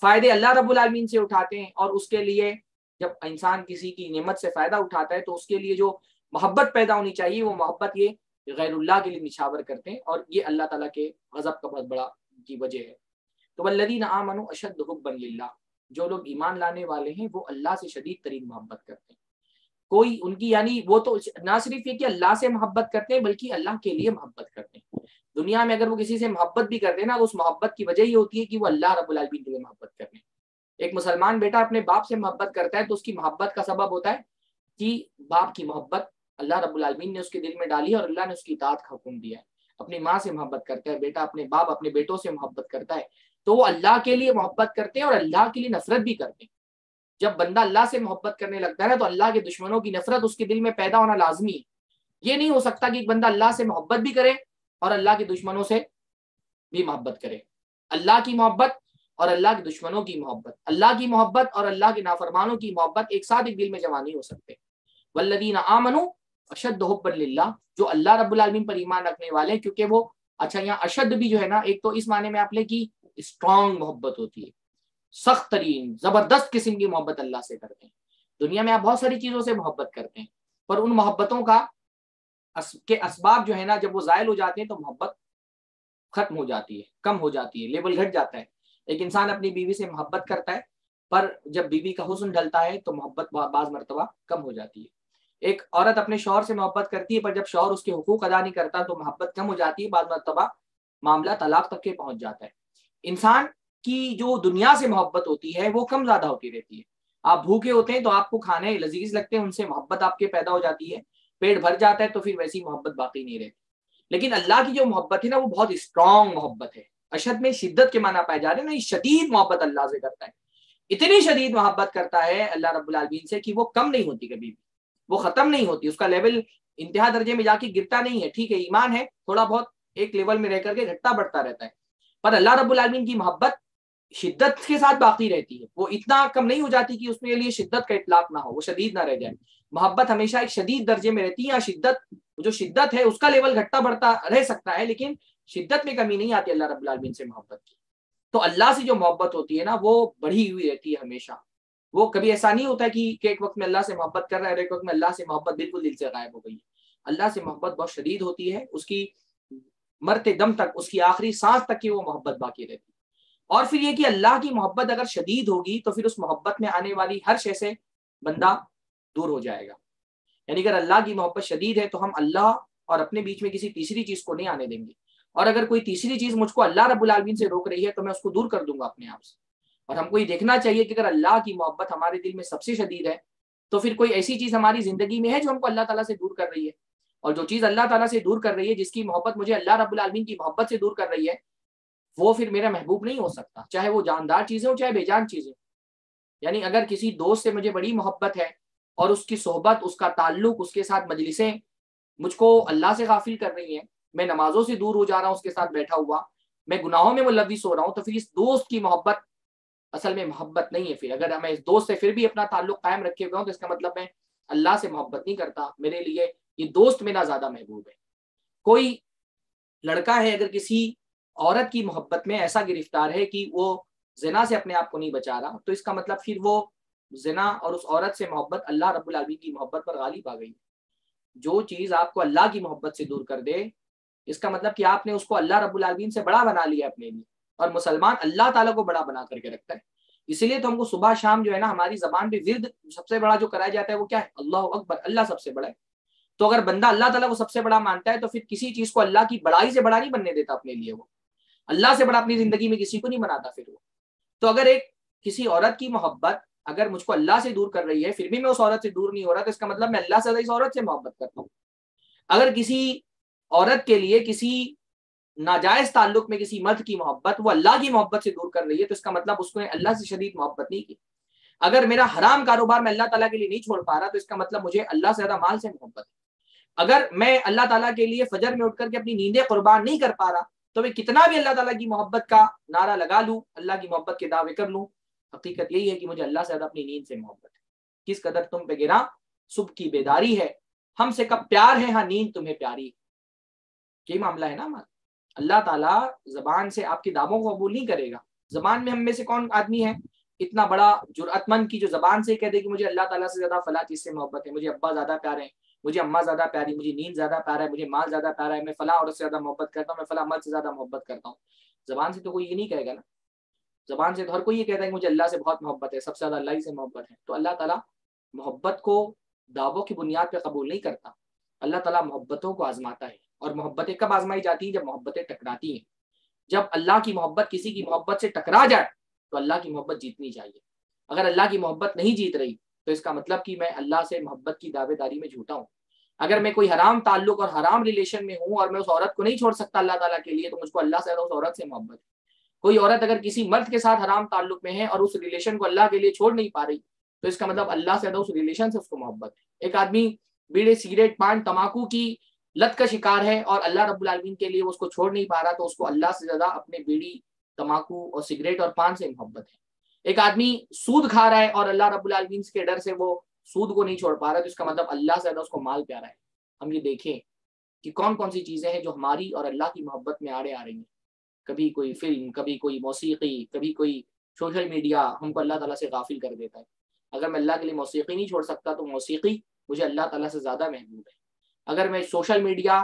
फ़ायदे अल्लाह रब्बुल आलमीन से उठाते हैं। और उसके लिए जब इंसान किसी की नेमत से फ़ायदा उठाता है तो उसके लिए जो मोहब्बत पैदा होनी चाहिए वो मोहब्बत ये गैरुल्लाह के लिए निछावर करते हैं, और ये अल्लाह ताला के गज़ब का बहुत बड़ा की वजह है। तो वल्लज़ीना आमनू अशद्द हुब्बन लिल्लाह, जो लोग ईमान लाने वाले हैं वो अल्लाह से शदीद तरीन मोहब्बत करते हैं। कोई उनकी यानी वो तो ना सिर्फ ये कि अल्लाह से मोहब्बत करते हैं बल्कि अल्लाह के लिए मोहब्बत करते हैं। दुनिया में अगर वो किसी से मोहब्बत भी करते हैं ना, तो उस मोहब्बत की वजह ये होती है कि वो अल्लाह रब्बुल आलमीन के लिए मोहब्बत करते हैं। एक मुसलमान बेटा अपने बाप से मोहब्बत करता है तो उसकी मोहब्बत का सबब होता है कि बाप की मोहब्बत अल्लाह रब्बुल आलमीन ने उसके दिल में डाली है और अल्लाह ने उसकी इताअत का हुक्म दिया है। अपनी माँ से मोहब्बत करता है बेटा, अपने बाप अपने बेटों से मोहब्बत करता है, तो वो अल्लाह के लिए मोहब्बत करते हैं और अल्लाह के लिए नफरत भी करते हैं। जब बंदा अल्लाह से मोहब्बत करने लगता है ना, तो अल्लाह के दुश्मनों की नफरत उसके दिल में पैदा होना लाजमी है। ये नहीं हो सकता कि एक बंदा अल्लाह से मोहब्बत भी करे और अल्लाह के दुश्मनों से भी मोहब्बत करे। अल्लाह की मोहब्बत और अल्लाह के दुश्मनों की मोहब्बत, अल्लाह की मोहब्बत और अल्लाह के नाफरमानों की मोहब्बत एक साथ एक दिल में जमा नहीं हो सकते। वल्लज़ीना आमनू अशद्द हुब्बन लिल्लाह, जो अल्लाह रब्बुल आलमीन पर ईमान रखने वाले हैं, क्योंकि वो अच्छा यहाँ अशद भी जो है ना, एक तो इस माने में आप ले कि स्ट्रांग मोहब्बत होती है, सख्त तरीन जबरदस्त किस्म की मोहब्बत अल्लाह से करते हैं। दुनिया में आप बहुत सारी चीज़ों से मोहब्बत करते हैं, पर उन मोहब्बतों के असबाब जो है ना, जब वो ज़ायल हो जाते हैं तो मोहब्बत खत्म हो जाती है, कम हो जाती है, लेवल घट जाता है। एक इंसान अपनी बीवी से मोहब्बत करता है, पर जब बीवी का हुस्न ढलता है तो मोहब्बत बाज़ मरतबा कम हो जाती है। एक औरत अपने शौहर से मोहब्बत करती है, पर जब शौहर उसके हुकूक अदा नहीं करता तो मोहब्बत कम हो जाती है, बाद मरतबा मामला तलाक तक के पहुंच जाता है। इंसान की जो दुनिया से मोहब्बत होती है वो कम ज़्यादा होती रहती है। आप भूखे होते हैं तो आपको खाने लजीज लगते हैं, उनसे मोहब्बत आपके पैदा हो जाती है, पेट भर जाता है, तो फिर वैसी मोहब्बत बाकी नहीं रहती। लेकिन अल्लाह की जो मोहब्बत है ना, वो बहुत स्ट्रांग मोहब्बत है। अशद में शिद्दत के माना पाए जा रहे हैं ना, शदीद मोहब्बत अल्लाह से करता है, इतनी शदीद मोहब्बत करता है अल्लाह रब्बुल आलमीन से कि वो कम नहीं होती, कभी भी वो ख़त्म नहीं होती, उसका लेवल इंतहा दर्जे में जाके गिरता नहीं है। ठीक है, ईमान है, थोड़ा बहुत एक लेवल में रह करके घटता बढ़ता रहता है, पर अल्लाह रब्बुल आलमीन की मोहब्बत शिद्दत के साथ बाकी रहती है, वो इतना कम नहीं हो जाती कि उसमें लिए शिद्दत का इतलाक ना हो, वो शदीद ना रह जाए। मोहब्बत हमेशा एक शदीद दर्जे में रहती है, या शिद्दत, जो शिद्दत है उसका लेवल घटता बढ़ता रह सकता है लेकिन शिद्दत में कमी नहीं आती अल्लाह रब्बुल आलमीन से मोहब्बत की। तो अल्लाह से जो मोहब्बत होती है ना वो बढ़ी हुई रहती है हमेशा, वो कभी ऐसा नहीं होता कि एक वक्त में अल्लाह से मोहब्बत कर रहा है और एक वक्त में अल्लाह से मोहब्बत बिल्कुल दिल से गायब हो गई है। अल्लाह से मोहब्बत बहुत शदीद होती है, उसकी मरते दम तक, उसकी आखिरी सांस तक की वो मोहब्बत बाकी रहती है। और फिर ये कि अल्लाह की मोहब्बत अगर शदीद होगी तो फिर उस मोहब्बत में आने वाली हर शय से बंदा दूर हो जाएगा। यानी अगर अल्लाह की मोहब्बत शदीद है तो हम अल्लाह और अपने बीच में किसी तीसरी चीज़ को नहीं आने देंगे, और अगर कोई तीसरी चीज़ मुझको अल्लाह रब्बुल आलमीन से रोक रही है तो मैं उसको दूर कर दूंगा अपने आप से। और हमको ये देखना चाहिए कि अगर अल्लाह की मोहब्बत हमारे दिल में सबसे शदीद है तो फिर कोई ऐसी चीज़ हमारी ज़िंदगी में है जो हमको अल्लाह ताला से दूर कर रही है, और जो चीज़ अल्लाह ताला से दूर कर रही है, जिसकी मोहब्बत मुझे अल्लाह रब्बुल आलमीन की मोहब्बत से दूर कर रही है, वो फिर मेरा महबूब नहीं हो सकता, चाहे वो जानदार चीज़ें हो चाहे बेजान चीज़ें। यानी अगर किसी दोस्त से मुझे बड़ी मोहब्बत है और उसकी सोहबत, उसका ताल्लुक, उसके साथ मजलिसें मुझको अल्लाह से गाफिल कर रही हैं, मैं नमाजों से दूर हो जा रहा हूँ, उसके साथ बैठा हुआ मैं गुनाहों में मुलव्विस हो रहा हूँ, तो फिर इस दोस्त की मोहब्बत असल में मोहब्बत नहीं है। फिर अगर मैं इस दोस्त से फिर भी अपना ताल्लुक कायम रखे हुआ हूँ तो इसका मतलब मैं अल्लाह से मोहब्बत नहीं करता, मेरे लिए ये दोस्त मेरा ज़्यादा महबूब है। कोई लड़का है अगर किसी औरत की मोहब्बत में ऐसा गिरफ्तार है कि वो ज़िना से अपने आप को नहीं बचा रहा, तो इसका मतलब फिर वो ज़िना और उस औरत से मोहब्बत अल्लाह रब्बुल आलमीन की मोहब्बत पर गालिब आ गई। जो चीज़ आपको अल्लाह की मोहब्बत से दूर कर दे, इसका मतलब कि आपने उसको अल्लाह रब्बुल आलमीन से बड़ा बना लिया अपने लिए। और मुसलमान अल्लाह ताला को बड़ा बना करके रखता है, इसीलिए तो हमको सुबह शाम जो है ना हमारी ज़बान पे विर्द सबसे बड़ा जो कराया जाता है वो क्या है? अल्लाह अकबर, अल्लाह सबसे बड़ा है। तो अगर बंदा अल्लाह ताला को सबसे बड़ा मानता है तो फिर किसी चीज़ को अल्लाह की बड़ाई से बड़ा नहीं बनने देता अपने लिए, वो अल्लाह से बड़ा अपनी ज़िंदगी में किसी को नहीं बनाता फिर वो। तो अगर एक किसी औरत की मोहब्बत अगर मुझको अल्लाह से दूर कर रही है फिर भी मैं उस औरत से दूर नहीं हो रहा, तो इसका मतलब मैं अल्लाह से ज़्यादा इस औरत से मोहब्बत करता हूँ। अगर किसी औरत के लिए किसी नाजायज़ ताल्लुक में किसी मर्द की मोहब्बत वो अल्लाह की मोहब्बत से दूर कर रही है, तो इसका मतलब उसने अल्लाह से शदीद मोहब्बत नहीं की। अगर मेरा हराम कारोबार मैं अल्लाह ताला के लिए नहीं छोड़ पा रहा तो इसका मतलब मुझे अल्लाह से ज़्यादा माल से मोहब्बत है। अगर मैं अल्लाह ताला के लिए फजर में उठ करके अपनी नींदें कुर्बान नहीं कर पा रहा, तो मैं कितना भी अल्लाह ताला की मोहब्बत का नारा लगा लूँ, अल्लाह की मोहब्बत के दावे कर लूँ, हकीकत यही है कि मुझे अल्लाह से ज़्यादा अपनी नींद से मोहब्बत है। किस कदर तुम पे गिरा सुबह की बेदारी है, हमसे कब प्यार है हाँ नींद तुम्हें प्यारी। यही मामला है ना हमारा। अल्लाह ताला ज़बान से आपके दावों को कबूल नहीं करेगा। ज़बान में हम में से कौन आदमी है इतना बड़ा जुर्अतमंद की जो ज़बान से कह दे कि मुझे अल्लाह ताला से ज़्यादा फला चीज़ से मोहब्बत है, मुझे अब्बा ज़्यादा प्यारे हैं, मुझे अम्मा ज़्यादा प्यारी, मुझे नींद ज़्यादा प्यारा है, मुझे माल ज़्यादा प्यारा है, मैं फला औरत से ज़्यादा मोहब्बत करता हूँ, मैं फला मर्द से ज़्यादा मोहब्बत करता हूँ। ज़बान से तो कोई ये नहीं कहेगा ना, ज़बान से तो हर कोई ये कहता है कि मुझे अल्लाह से बहुत मोहब्बत है, सबसे ज़्यादा अल्लाह ही से मोहब्बत है। तो अल्लाह ताला मोहब्बत को दावों की बुनियाद पर कबूल नहीं करता। अल्लाह ताला मोहब्बतों को आजमाता है, और मोहब्बतें कब आजमाई जाती हैं? जब मोहब्बतें टकराती हैं। जब अल्लाह की मोहब्बत किसी की मोहब्बत से टकरा जाए तो अल्लाह की मोहब्बत जीतनी चाहिए। अगर अल्लाह की मोहब्बत नहीं जीत रही तो इसका मतलब कि मैं अल्लाह से मोहब्बत की दावेदारी में झूठा हूँ। अगर मैं कोई हराम ताल्लुक और हराम रिलेशन में हूँ और मैं उस औरत को नहीं छोड़ सकता अल्लाह ताला के लिए, तो मुझको अल्लाह से उस औरत से मोहब्बत है। कोई औरत अगर किसी मर्द के साथ हराम ताल्लुक में है और उस रिलेशन को अल्लाह के लिए छोड़ नहीं पा रही तो इसका मतलब अल्लाह से उस रिलेशन से उसको मोहब्बत है। एक आदमी बीड़ी, सिगरेट, पान, तम्बाकू की लत का शिकार है और अल्लाह रब्बुल आलमीन के लिए उसको छोड़ नहीं पा रहा, तो उसको अल्लाह से ज़्यादा अपने बीड़ी, तम्बाकू और सिगरेट और पान से मोहब्बत है। एक आदमी सूद खा रहा है और अल्लाह रब्बुल आलमीन के डर से वो सूद को नहीं छोड़ पा रहा, तो इसका मतलब अल्लाह से ज़्यादा उसको माल प्यारा है। हम ये देखें कि कौन कौन सी चीज़ें हैं जो हमारी और अल्लाह की मोहब्बत में आड़े आ रही हैं। कभी कोई फिल्म, कभी कोई मौसीकी, कभी कोई सोशल मीडिया हमको अल्लाह ताला से गाफिल कर देता है। अगर मैं अल्लाह के लिए मौसीकी नहीं छोड़ सकता तो मौसीकी मुझे अल्लाह ताला से ज़्यादा महबूब है। अगर मैं सोशल मीडिया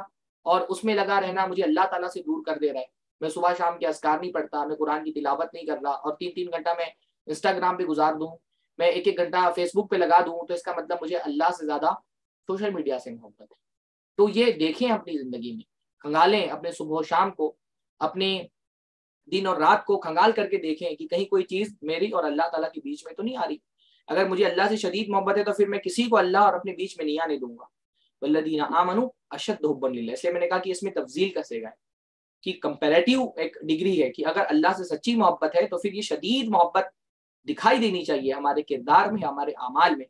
और उसमें लगा रहना मुझे अल्लाह ताला से दूर कर दे रहा है, मैं सुबह शाम के अस्कार नहीं पढ़ता, मैं कुरान की तिलावत नहीं कर रहा और 3-3 घंटा मैं इंस्टाग्राम पे गुजार दूँ, मैं 1-1 घंटा फेसबुक पे लगा दूँ, तो इसका मतलब मुझे अल्लाह से ज़्यादा सोशल मीडिया से मोहब्बत है। तो ये देखें अपनी ज़िंदगी में, खंगालें अपने सुबह शाम को, अपने दिन और रात को खंगाल करके देखें कि कहीं कोई चीज़ मेरी और अल्लाह ताला के बीच में तो नहीं आ रही। अगर मुझे अल्लाह से शदीद मोहब्बत है तो फिर मैं किसी को अल्लाह और अपने बीच में नहीं आने दूंगा। वल्लदीना आमनू अशद्द हुब्बन लिल्लाह। इसलिए मैंने कहा कि इसमें तफजील का सेगा है कि कंपैरेटिव एक डिग्री है कि अगर अल्लाह से सच्ची मोहब्बत है तो फिर ये शदीद मोहब्बत दिखाई देनी चाहिए हमारे किरदार में, हमारे अमाल में।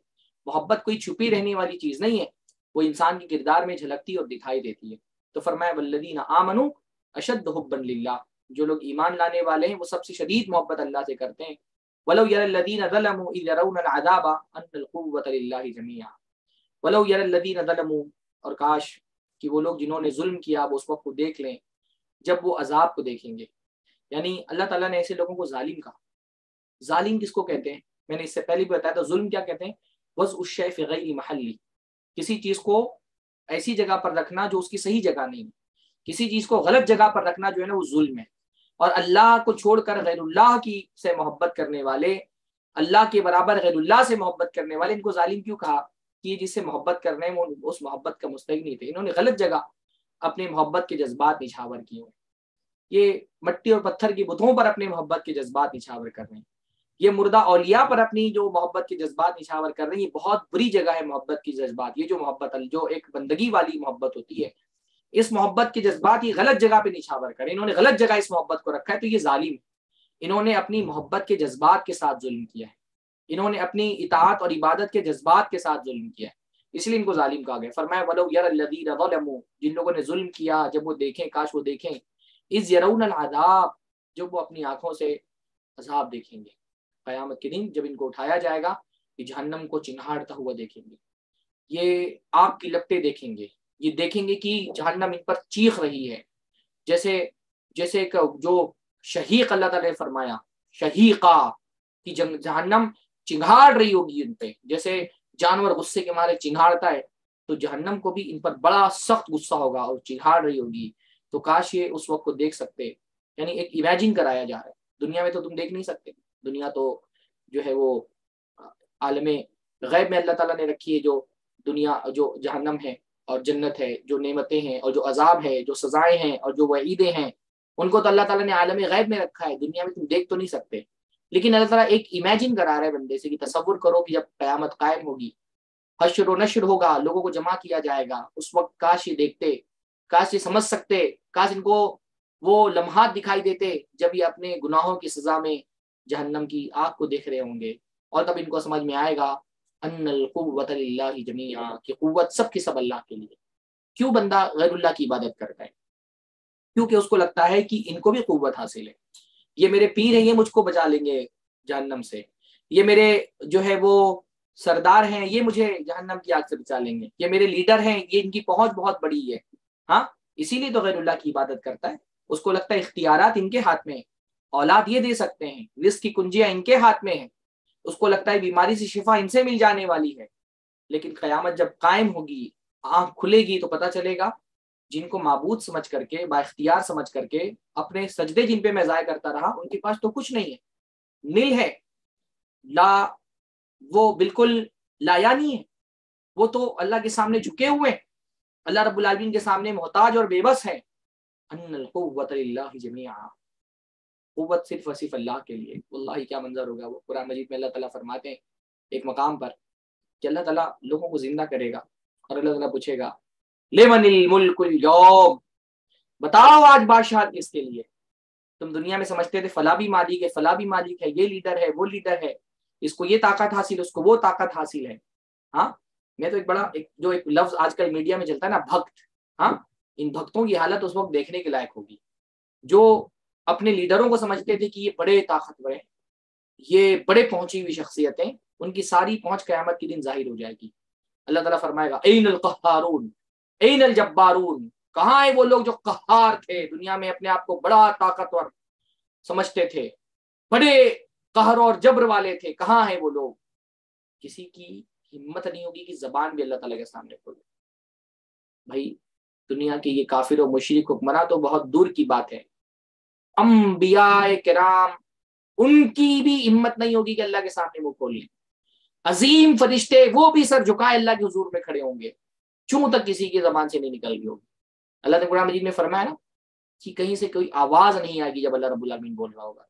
मोहब्बत कोई छुपी रहने वाली चीज़ नहीं है, वो इंसान के किरदार में झलकती और दिखाई देती है। तो फरमाया वल्लदीना आमनू अशद हुब्बन लिल्लाह, जो लोग ईमान लाने वाले हैं वो सबसे शदीद मोहब्बत अल्लाह से करते हैं। वलौ यरल्लज़ीना ज़लमू इज़ यरौना अल-अज़ाब अन्नल कुव्वत लिल्लाहि जमीआ। वलौ यरल्लज़ीना ज़लमू, और काश कि वो लोग जिन्होंने जुल्म किया वो उस वक्त को देख लें जब वो अजाब को देखेंगे। यानी अल्लाह ताला ने ऐसे लोगों को जालिम कहा। जालिम किसको कहते हैं? मैंने इससे पहले भी बताया था जुल्म क्या कहते हैं। वज़ उश्शै फी गैरि महल्ली, किसी चीज़ को ऐसी जगह पर रखना जो उसकी सही जगह नहीं है, किसी चीज़ को गलत जगह पर रखना जो है ना वो जुल्म है। और अल्लाह को छोड़कर गैरुल्लाह की से मोहब्बत करने वाले, अल्लाह के बराबर गैरुल्लाह से मोहब्बत करने वाले, इनको जालिम क्यों कहा कि जिससे मोहब्बत कर रहे हैं वो उस मोहब्बत का मुस्तहिक नहीं थे। इन्होंने गलत जगह अपने मोहब्बत के जज्बात निछावर किए हैं। ये मिट्टी और पत्थर की बुतों पर अपने मोहब्बत के जज्बात निछावर कर रहे हैं। ये मुर्दा औलिया पर अपनी जो मोहब्बत के जज्बात निछावर कर रहे हैं। ये बहुत बुरी जगह है मोहब्बत की जज्बात। ये जो मोहब्बत जो एक बंदगी वाली मोहब्बत होती है, इस मोहब्बत के जज्बात ये गलत जगह पे निछावर करें। इन्होंने गलत जगह इस मोहब्बत को रखा है तो ये जालिम। इन्होंने अपनी मोहब्बत के जज्बात के साथ जुल्म किया है। इन्होंने अपनी इताअत और इबादत के जज्बात के साथ जुल्म किया है, इसलिए इनको जालिम कहा गया। फरमाया वलौ यरल्लज़ीना ज़लमू, जिन लोगों ने जुल्म किया जब वो देखें, काश वो देखें, इज़ यरौनल अज़ाब, जब वो अपनी आंखों से अज़ाब देखेंगे क़यामत के दिन, जब इनको उठाया जाएगा कि जहन्नम को चिन्हाड़ता हुआ देखेंगे। ये आग की लपटें देखेंगे। ये देखेंगे कि जहन्नम इन पर चीख रही है, जैसे जैसे जो शहीक अल्लाह ताला ने फरमाया शहीका कि जहन्नम चिंघाड़ रही होगी इन पे, जैसे जानवर गुस्से के मारे चिंघाड़ता है, तो जहन्नम को भी इन पर बड़ा सख्त गुस्सा होगा और चिंघाड़ रही होगी। तो काश ये उस वक्त को देख सकते। यानी एक इमेजिन कराया जा रहा है। दुनिया में तो तुम देख नहीं सकते, दुनिया तो जो है वो आलमे गैब में अल्लाह ताला ने रखी है। जो दुनिया जो जहन्नम है और जन्नत है, जो नेमतें हैं और जो अजाब है, जो सजाएं हैं और जो वईदें हैं, उनको तो अल्लाह ताला ने आलम गैब में रखा है। दुनिया में तुम देख तो नहीं सकते, लेकिन अल्लाह ताला एक इमेजिन करा रहा है बंदे से कि तसव्वुर करो कि जब क़यामत कायम होगी, हश्र व नश्र होगा, लोगों को जमा किया जाएगा, उस वक्त काश ये देखते, काश ये समझ सकते, काश इनको वो लम्हात दिखाई देते जब ये अपने गुनाहों की सजा में जहन्नम की आग को देख रहे होंगे। और तब इनको समझ में आएगा अन्नल कुव्वत लिल्लाहि जमीआ, कि कुव्वत सब की सब अल्लाह के लिए। क्यों बंदा गैरुल्लाह की इबादत करता है? क्योंकि उसको लगता है कि इनको भी कुव्वत हासिल है। ये मेरे पीर हैं, ये मुझको बचा लेंगे जहन्नम से। ये मेरे जो है वो सरदार हैं, ये मुझे जहन्नम की आग से बचा लेंगे। ये मेरे लीडर हैं, ये इनकी पहुंच बहुत बड़ी है। हाँ, इसीलिए तो गैरुल्लाह की इबादत करता है। उसको लगता है इख्तियारात इनके हाथ में, औलाद ये दे सकते हैं, रिस्क की कुंजियाँ इनके हाथ में हैं। उसको लगता है बीमारी से शिफा इनसे मिल जाने वाली है। लेकिन क़यामत जब कायम होगी, आँख खुलेगी तो पता चलेगा जिनको माबूद समझ करके, बाइख्तियार समझ करके अपने सजदे जिन पे मैं ज़ाय करता रहा, उनके पास तो कुछ नहीं है, नील है, ला वो बिल्कुल लायानी है। वो तो अल्लाह के सामने झुके हुए हैं, अल्लाह रब्बुल आलमीन के सामने मोहताज और बेबस है। अन्नल कुव्वत लिल्लाहि जमीआ, कुव्वत सिर्फ और सिर्फ अल्लाह के लिए। वल्लाही क्या मंजर होगा वो। कुरान मजीद में अल्लाह ताला फरमाते हैं एक मकाम पर कि अल्लाह ताला लोगों को जिंदा करेगा और अल्लाह ताला पूछेगा लिमनिल मुल्कुल यौम, बताओ आज बादशाह किसके लिए। तुम दुनिया में समझते थे फला भी मालिक है, फला भी मालिक है, ये लीडर है, वो लीडर है, इसको ये ताकत हासिल है, उसको वो ताकत हासिल है। हाँ, मैं तो एक बड़ा एक जो एक लफ्ज आजकल मीडिया में चलता है ना, भक्त। हाँ, इन भक्तों की हालत उस वक्त देखने के लायक होगी जो अपने लीडरों को समझते थे कि ये बड़े ताकतवर हैं, ये बड़े पहुंची हुई शख्सियतें। उनकी सारी पहुंच क़यामत के दिन जाहिर हो जाएगी। अल्लाह ताला फरमाएगा ऐनल क़हारून ऐनल जब्बारून, कहाँ है वो लोग जो क़हार थे, दुनिया में अपने आप को बड़ा ताकतवर समझते थे, बड़े कहर और जबर वाले थे, कहाँ हैं वो लोग। किसी की हिम्मत नहीं होगी कि जबान भी अल्लाह ताला के सामने खोले। भाई, दुनिया के ये काफिर और मुशरिक हुक्मरान तो बहुत दूर की बात है। अम्बियाए किराम, उनकी भी हिम्मत नहीं होगी कि अल्लाह के सामने मुंह खोल लें। अजीम फरिश्ते, वो भी सर झुकाए अल्लाह के हुजूर में खड़े होंगे, चूं तक किसी की जबान से नहीं निकल गई होगी। अल्लाह ने कुरान मजीद में फरमाया ना कि कहीं से कोई आवाज नहीं आएगी जब अल्लाह रब्बुल आलमीन बोल रहा होगा।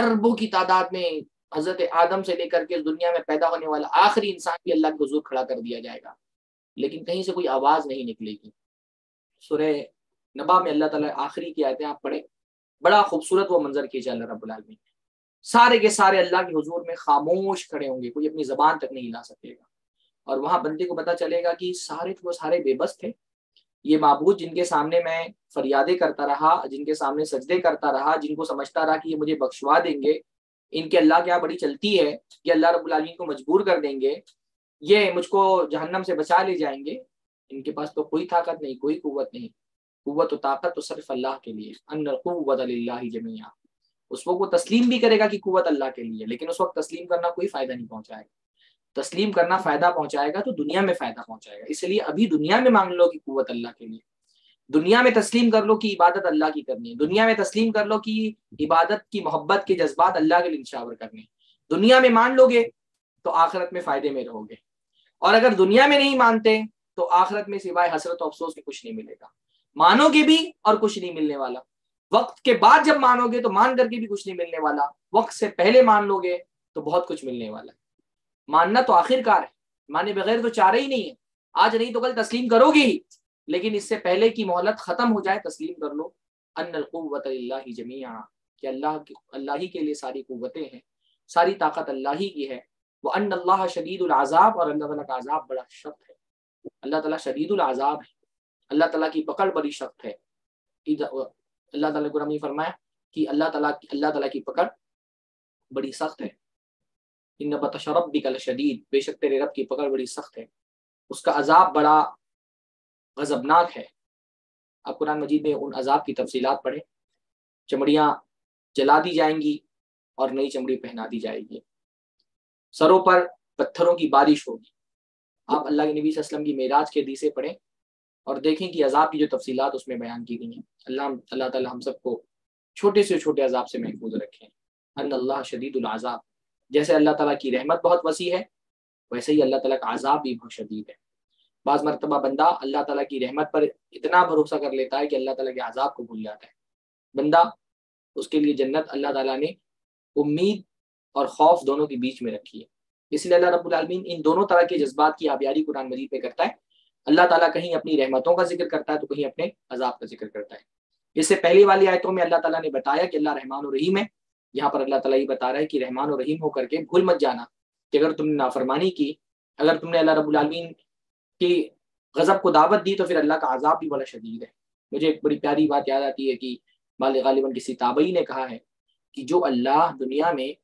अरबों की तादाद में हजरत आदम से लेकर के दुनिया में पैदा होने वाला आखिरी इंसान भी अल्लाह के हुजूर खड़ा कर दिया जाएगा, लेकिन कहीं से कोई आवाज नहीं निकलेगी। सूरह नबा में अल्लाह ताला आखिरी की आयतें आप पढ़े, बड़ा खूबसूरत वो मंजर खींचा अल्लाह रब्बुल आलमीन। सारे के सारे अल्लाह के हुजूर में खामोश खड़े होंगे, कोई अपनी जबान तक नहीं हिला सकेगा। और वहां बंदे को पता चलेगा कि सारे बेबस थे, ये माबूद जिनके सामने मैं फरियादे करता रहा, जिनके सामने सजदे करता रहा, जिनको समझता रहा कि ये मुझे बख्शवा देंगे, इनके अल्लाह क्या बड़ी चलती है, ये अल्लाह रब्बुल आलमीन को मजबूर कर देंगे, ये मुझको जहन्नम से बचा ले जाएंगे, इनके पास तो कोई ताकत नहीं, कोई कुव्वत नहीं। कुव्वत और ताकत तो सिर्फ अल्लाह के लिए। अन्नल कुव्वत लिल्लाहि जमीआ। उस वक्त वो तस्लीम भी करेगा कि कुव्वत अल्लाह के लिए, लेकिन उस वक्त तस्लीम करना कोई फायदा नहीं पहुंचाएगा। तस्लीम करना फायदा पहुंचाएगा तो दुनिया में फायदा पहुंचाएगा। इसलिए अभी दुनिया में मांग लो कि कुव्वत अल्लाह के लिए, दुनिया में तस्लीम कर लो कि इबादत अल्लाह की करनी है, दुनिया में तस्लीम कर लो कि इबादत की मोहब्बत के जज्बात अल्लाह के लिए इंशावर करने, दुनिया में मान लोगे तो आखिरत में फायदे में रहोगे। और अगर दुनिया में नहीं मानते तो आखिरत में सिवाय हसरत और अफसोस के कुछ नहीं मिलेगा। मानोगे भी और कुछ नहीं मिलने वाला, वक्त के बाद जब मानोगे तो मान करके भी कुछ नहीं मिलने वाला, वक्त से पहले मान लोगे तो बहुत कुछ मिलने वाला है। मानना तो आखिरकार है, माने बगैर तो चारा ही नहीं है। आज नहीं तो कल तस्लीम करोगे ही, लेकिन इससे पहले की मोहलत खत्म हो जाए तस्लीम कर लो। अन्नल कुव्वत लिल्लाहि जमीआ, कि अल्लाह ही के लिए सारी कुव्वतें हैं, सारी ताकत अल्लाह ही की है। वो अन्नल्लाह शदीदुल आज़ाब, और अल्लाह ताला का आज़ाब बड़ा सख्त है। अल्लाह ताला शदीदुल आज़ाब है, अल्लाह ताला की पकड़ बड़ी सख्त है। अल्लाह ताला ने कुरान में फरमाया कि अल्लाह ताला की पकड़ बड़ी सख्त है। इन्न बतश रब्बिका लशदीद, बेशक तेरे रब की पकड़ बड़ी सख्त है, उसका अजाब बड़ा गजबनाक है। आप कुरान मजीद में उन अजाब की तफसीलात पढ़ें। चमड़ियाँ जला दी जाएंगी और नई चमड़ी पहना दी जाएगी, सरों पर पत्थरों की बारिश होगी। आप अल्लाह के नबी सल्लल्लाहु अलैहि वसल्लम की मेराज के हदीसे पढ़ें और देखें कि अजाब की जो तफसीलात उसमें बयान की गई हैं। अल्लाह ताला हम सबको छोटे से छोटे अजाब से महफूज रखें। अन्नल्लाह शदीदुल आज़ाब, जैसे अल्लाह ताला की रहमत बहुत वसी है, वैसे ही अल्लाह ताला का आज़ाब भी बहुत शदीद है। बाज़ मरतबा बंदा अल्लाह ताला की रहमत पर इतना भरोसा कर लेता है कि अल्लाह ताला के आज़ाब को भूल जाता है। बंदा, उसके लिए जन्नत अल्लाह ताला ने उम्मीद और खौफ दोनों के बीच में रखी है। इसलिए अल्लाह रब्बुल आलमीन इन दोनों तरह के जज्बात की आबियारी कुरान मजीद में करता है। अल्लाह ताला कहीं अपनी रहमतों का जिक्र करता है तो कहीं अपने अजाब का जिक्र करता है। इससे पहले वाली आयतों में अल्लाह ताला ने बताया कि अल्लाह रहमान और रहीम है, यहाँ पर अल्लाह ताला ये बता रहा है कि रहमान और रहीम होकर के भूल मत जाना कि अगर तुमने नाफरमानी की, अगर तुमने अल्लाह रब्बुल आलमीन की गजब को दावत दी तो फिर अल्लाह का आजाब भी बड़ा शदीद है। मुझे एक बड़ी प्यारी बात याद आती है कि गालिबन किसी ताबई ने कहा है कि जो अल्लाह दुनिया में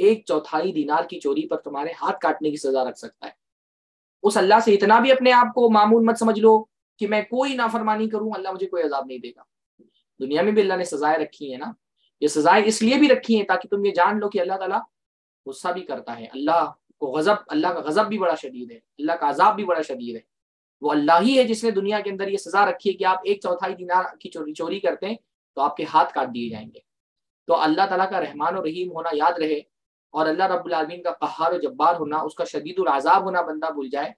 1/4 दीनार की चोरी पर तुम्हारे हाथ काटने की सजा रख सकता है, उस अल्लाह से इतना भी अपने आप को मामूल मत समझ लो कि मैं कोई नाफरमानी करूं अल्लाह मुझे कोई अजाब नहीं देगा। दुनिया में भी अल्लाह ने सजाएं रखी है ना, ये सजाएं इसलिए भी रखी हैं ताकि तुम ये जान लो कि अल्लाह ताला गुस्सा भी करता है, अल्लाह का गजब भी बड़ा शदीद है, अल्लाह का अजाब भी बड़ा शदीद है। वो अल्लाह ही है जिसने दुनिया के अंदर ये सजा रखी है कि आप 1/4 दीनार की चोरी करते हैं तो आपके हाथ काट दिए जाएंगे। तो अल्लाह ताला का रहमान और रहीम होना याद रहे, और अल्लाह रब्बुल आलमीन का कहार और जब्बार होना, उसका शदीदुल आज़ाब होना बंदा भूल जाए,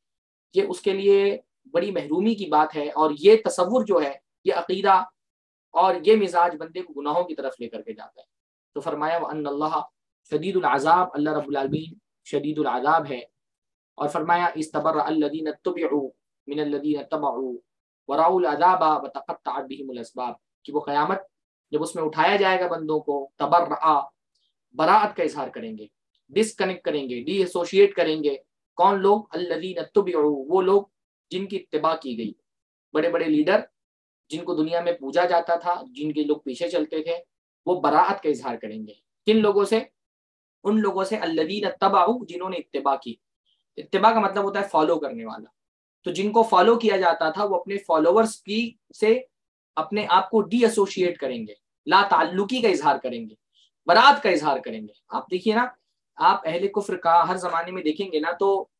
ये उसके लिए बड़ी महरूमी की बात है। और ये तसव्वुर जो है, ये अकीदा और ये मिजाज बंदे को गुनाहों की तरफ लेकर के जाता है। तो फरमाया व अन्नल्लाह शदीदुल आज़ाब, अल्लाह रब्बुल आलमीन शदीदुल आज़ाब है। और फरमाया इस्तबर अल्लज़ीन इत्तबअू मिन अल्लज़ीन तबअू व राउल अज़ाबा व तक़त्तअत बिहिमुल असबाब, कि वो क़यामत जब उसमें उठाया जाएगा बंदों को, तबर्रा, बरात का इजहार करेंगे, डिस्कनेक्ट करेंगे, डी एसोशिएट करेंगे। कौन लोग? अल्लज़ीन इत्तबअू, वो लोग जिनकी इत्तिबा की गई। बड़े बड़े लीडर जिनको दुनिया में पूजा जाता था, जिनके लोग पीछे चलते थे, वो बरात का इजहार करेंगे। किन लोगों से? उन लोगों से अल्लज़ीन इत्तबअू, जिन्होंने इत्तिबा की। इत्तिबा का मतलब होता है फॉलो करने वाला। तो जिनको फॉलो किया जाता था वो अपने फॉलोअर्स की से अपने आप को डी एसोशिएट करेंगे, ला ताल्लुकी का इजहार करेंगे, बरात का इजहार करेंगे। आप देखिए ना, आप अहले कुफ्र का हर जमाने में देखेंगे ना तो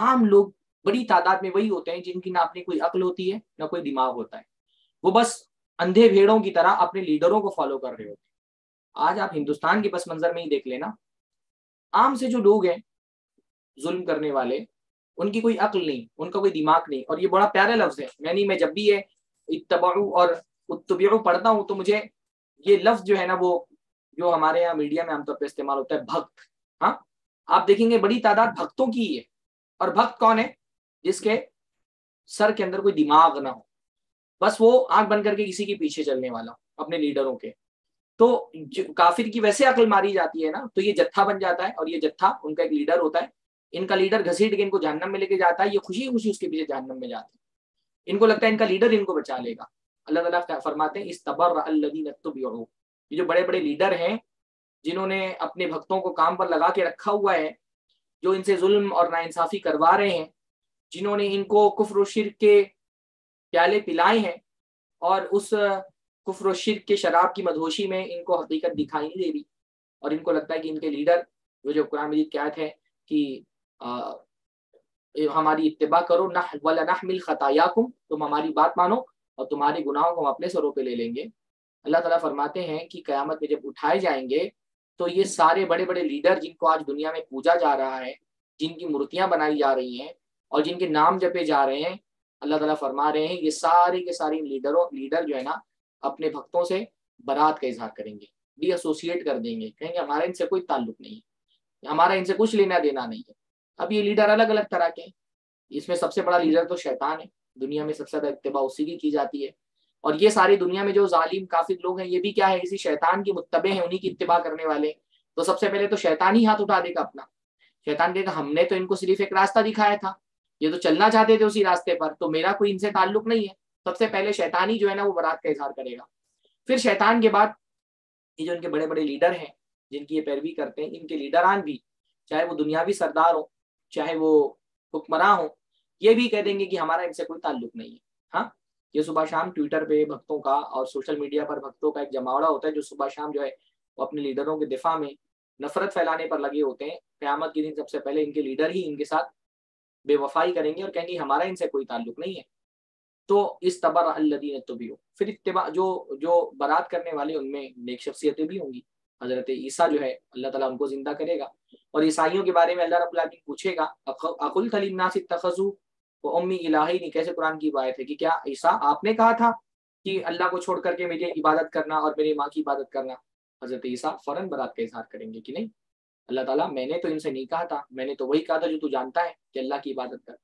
आम लोग बड़ी तादाद में वही होते हैं जिनकी ना अपनी कोई अक्ल होती है ना कोई दिमाग होता है, वो बस अंधे भेड़ों की तरह अपने लीडरों को फॉलो कर रहे होते हैं। आज आप हिंदुस्तान के पस मंजर में ही देख लेना, आम से जो लोग हैं जुल्म करने वाले, उनकी कोई अक्ल नहीं, उनका कोई दिमाग नहीं। और ये बड़ा प्यारा लफ्ज है, यानी मैं जब भी ये इत्तबअू और उत्तबअू पढ़ता हूँ तो मुझे ये लफ्ज जो है ना, वो जो हमारे यहाँ मीडिया में आमतौर पर इस्तेमाल होता है भक्त, हाँ आप देखेंगे बड़ी तादाद भक्तों की ही है। और भक्त कौन है? जिसके सर के अंदर कोई दिमाग ना हो, बस वो आंख बंद करके किसी के पीछे चलने वाला अपने लीडरों के। तो काफिर की वैसे अकल मारी जाती है ना, तो ये जत्था बन जाता है, और ये जत्था उनका एक लीडर होता है, इनका लीडर घसीट के इनको जहन्नम में लेके जाता है, ये खुशी खुशी उसके पीछे जहन्नम में जाते हैं। इनको लगता है इनका लीडर इनको बचा लेगा। अल्लाह ताला फरमाते हैं इस तबर अल्लज़ीन इत्तबअू, ये जो बड़े बड़े लीडर हैं जिन्होंने अपने भक्तों को काम पर लगा के रखा हुआ है, जो इनसे जुल्म और नाइंसाफ़ी करवा रहे हैं, जिन्होंने इनको कुफ्र और शिर्क के प्याले पिलाए हैं और उस कुफ्र और शिर्क के शराब की मदहोशी में इनको हकीकत दिखाई नहीं दे रही। और इनको लगता है कि इनके लीडर, वो जो कुरान मजीद की आयत है कि हमारी इत्तिबा करो ना वला नहमिल खतायाकुम, तुम हमारी बात मानो और तुम्हारे गुनाहों को हम अपने सरों पे ले लेंगे। अल्लाह ताला फरमाते हैं कि क़यामत में जब उठाए जाएंगे तो ये सारे बड़े बड़े लीडर जिनको आज दुनिया में पूजा जा रहा है, जिनकी मूर्तियां बनाई जा रही हैं और जिनके नाम जपे जा रहे हैं, अल्लाह ताला फरमा रहे हैं ये सारे के सारे लीडर जो है ना अपने भक्तों से बरात का इजहार करेंगे, डी एसोसिएट कर देंगे, कहेंगे हमारा इनसे कोई ताल्लुक नहीं है, हमारा इनसे कुछ लेना देना नहीं है। अब ये लीडर अलग अलग तरह के हैं, इसमें सबसे बड़ा लीडर तो शैतान है, दुनिया में सबसे ज्यादा इत्तिबा उसी की जाती है। और ये सारी दुनिया में जो जालिम काफिर लोग हैं ये भी क्या है, इसी शैतान के मुत्तबे हैं, उन्हीं की इत्तिबा करने वाले। तो सबसे पहले तो शैतान ही हाथ उठा देगा अपना, शैतान कहेगा हमने तो इनको सिर्फ एक रास्ता दिखाया था, ये तो चलना चाहते थे उसी रास्ते पर, तो मेरा कोई इनसे ताल्लुक नहीं है। सबसे पहले शैतान ही जो है ना वो बरात का इजहार करेगा। फिर शैतान के बाद ये जो इनके बड़े बड़े लीडर हैं जिनकी ये पैरवी करते हैं, इनके लीडरान भी, चाहे वो दुनियावी सरदार हो चाहे वो हुक्मरान हो, ये भी कह देंगे कि हमारा इनसे कोई ताल्लुक नहीं है। हाँ, ये सुबह शाम ट्विटर पे भक्तों का और सोशल मीडिया पर भक्तों का एक जमावड़ा होता है जो सुबह शाम जो है वो अपने लीडरों के दिफा में नफरत फैलाने पर लगे होते हैं। क़यामत के दिन सबसे पहले इनके लीडर ही इनके साथ बेवफाई करेंगे और कहेंगे हमारा इनसे कोई ताल्लुक नहीं है। तो इस तबर अल्लज़ीन इत्तबअू, फिर इत्तिबा जो बरात करने वाले उनमें नेक शख्सियतें भी होंगी। हज़रत ईसा जो है अल्लाह ताला उनको जिंदा करेगा और ईसाइयों के बारे में अल्लाह रब्बुल आलमीन पूछेगा अकुल तलिन्नास इत्तखजू व उम्मी इलाही, कैसे कुरान की बात है कि क्या ईसा आपने कहा था कि अल्लाह को छोड़ करके मेरी इबादत करना और मेरी माँ की इबादत करना। हज़रत ईसा फ़ौरन बरात का इजहार करेंगे कि नहीं, अल्लाह ताला मैंने तो इनसे नहीं कहा था, मैंने तो वही कहा था जो तू जानता है कि अल्लाह की इबादत कर।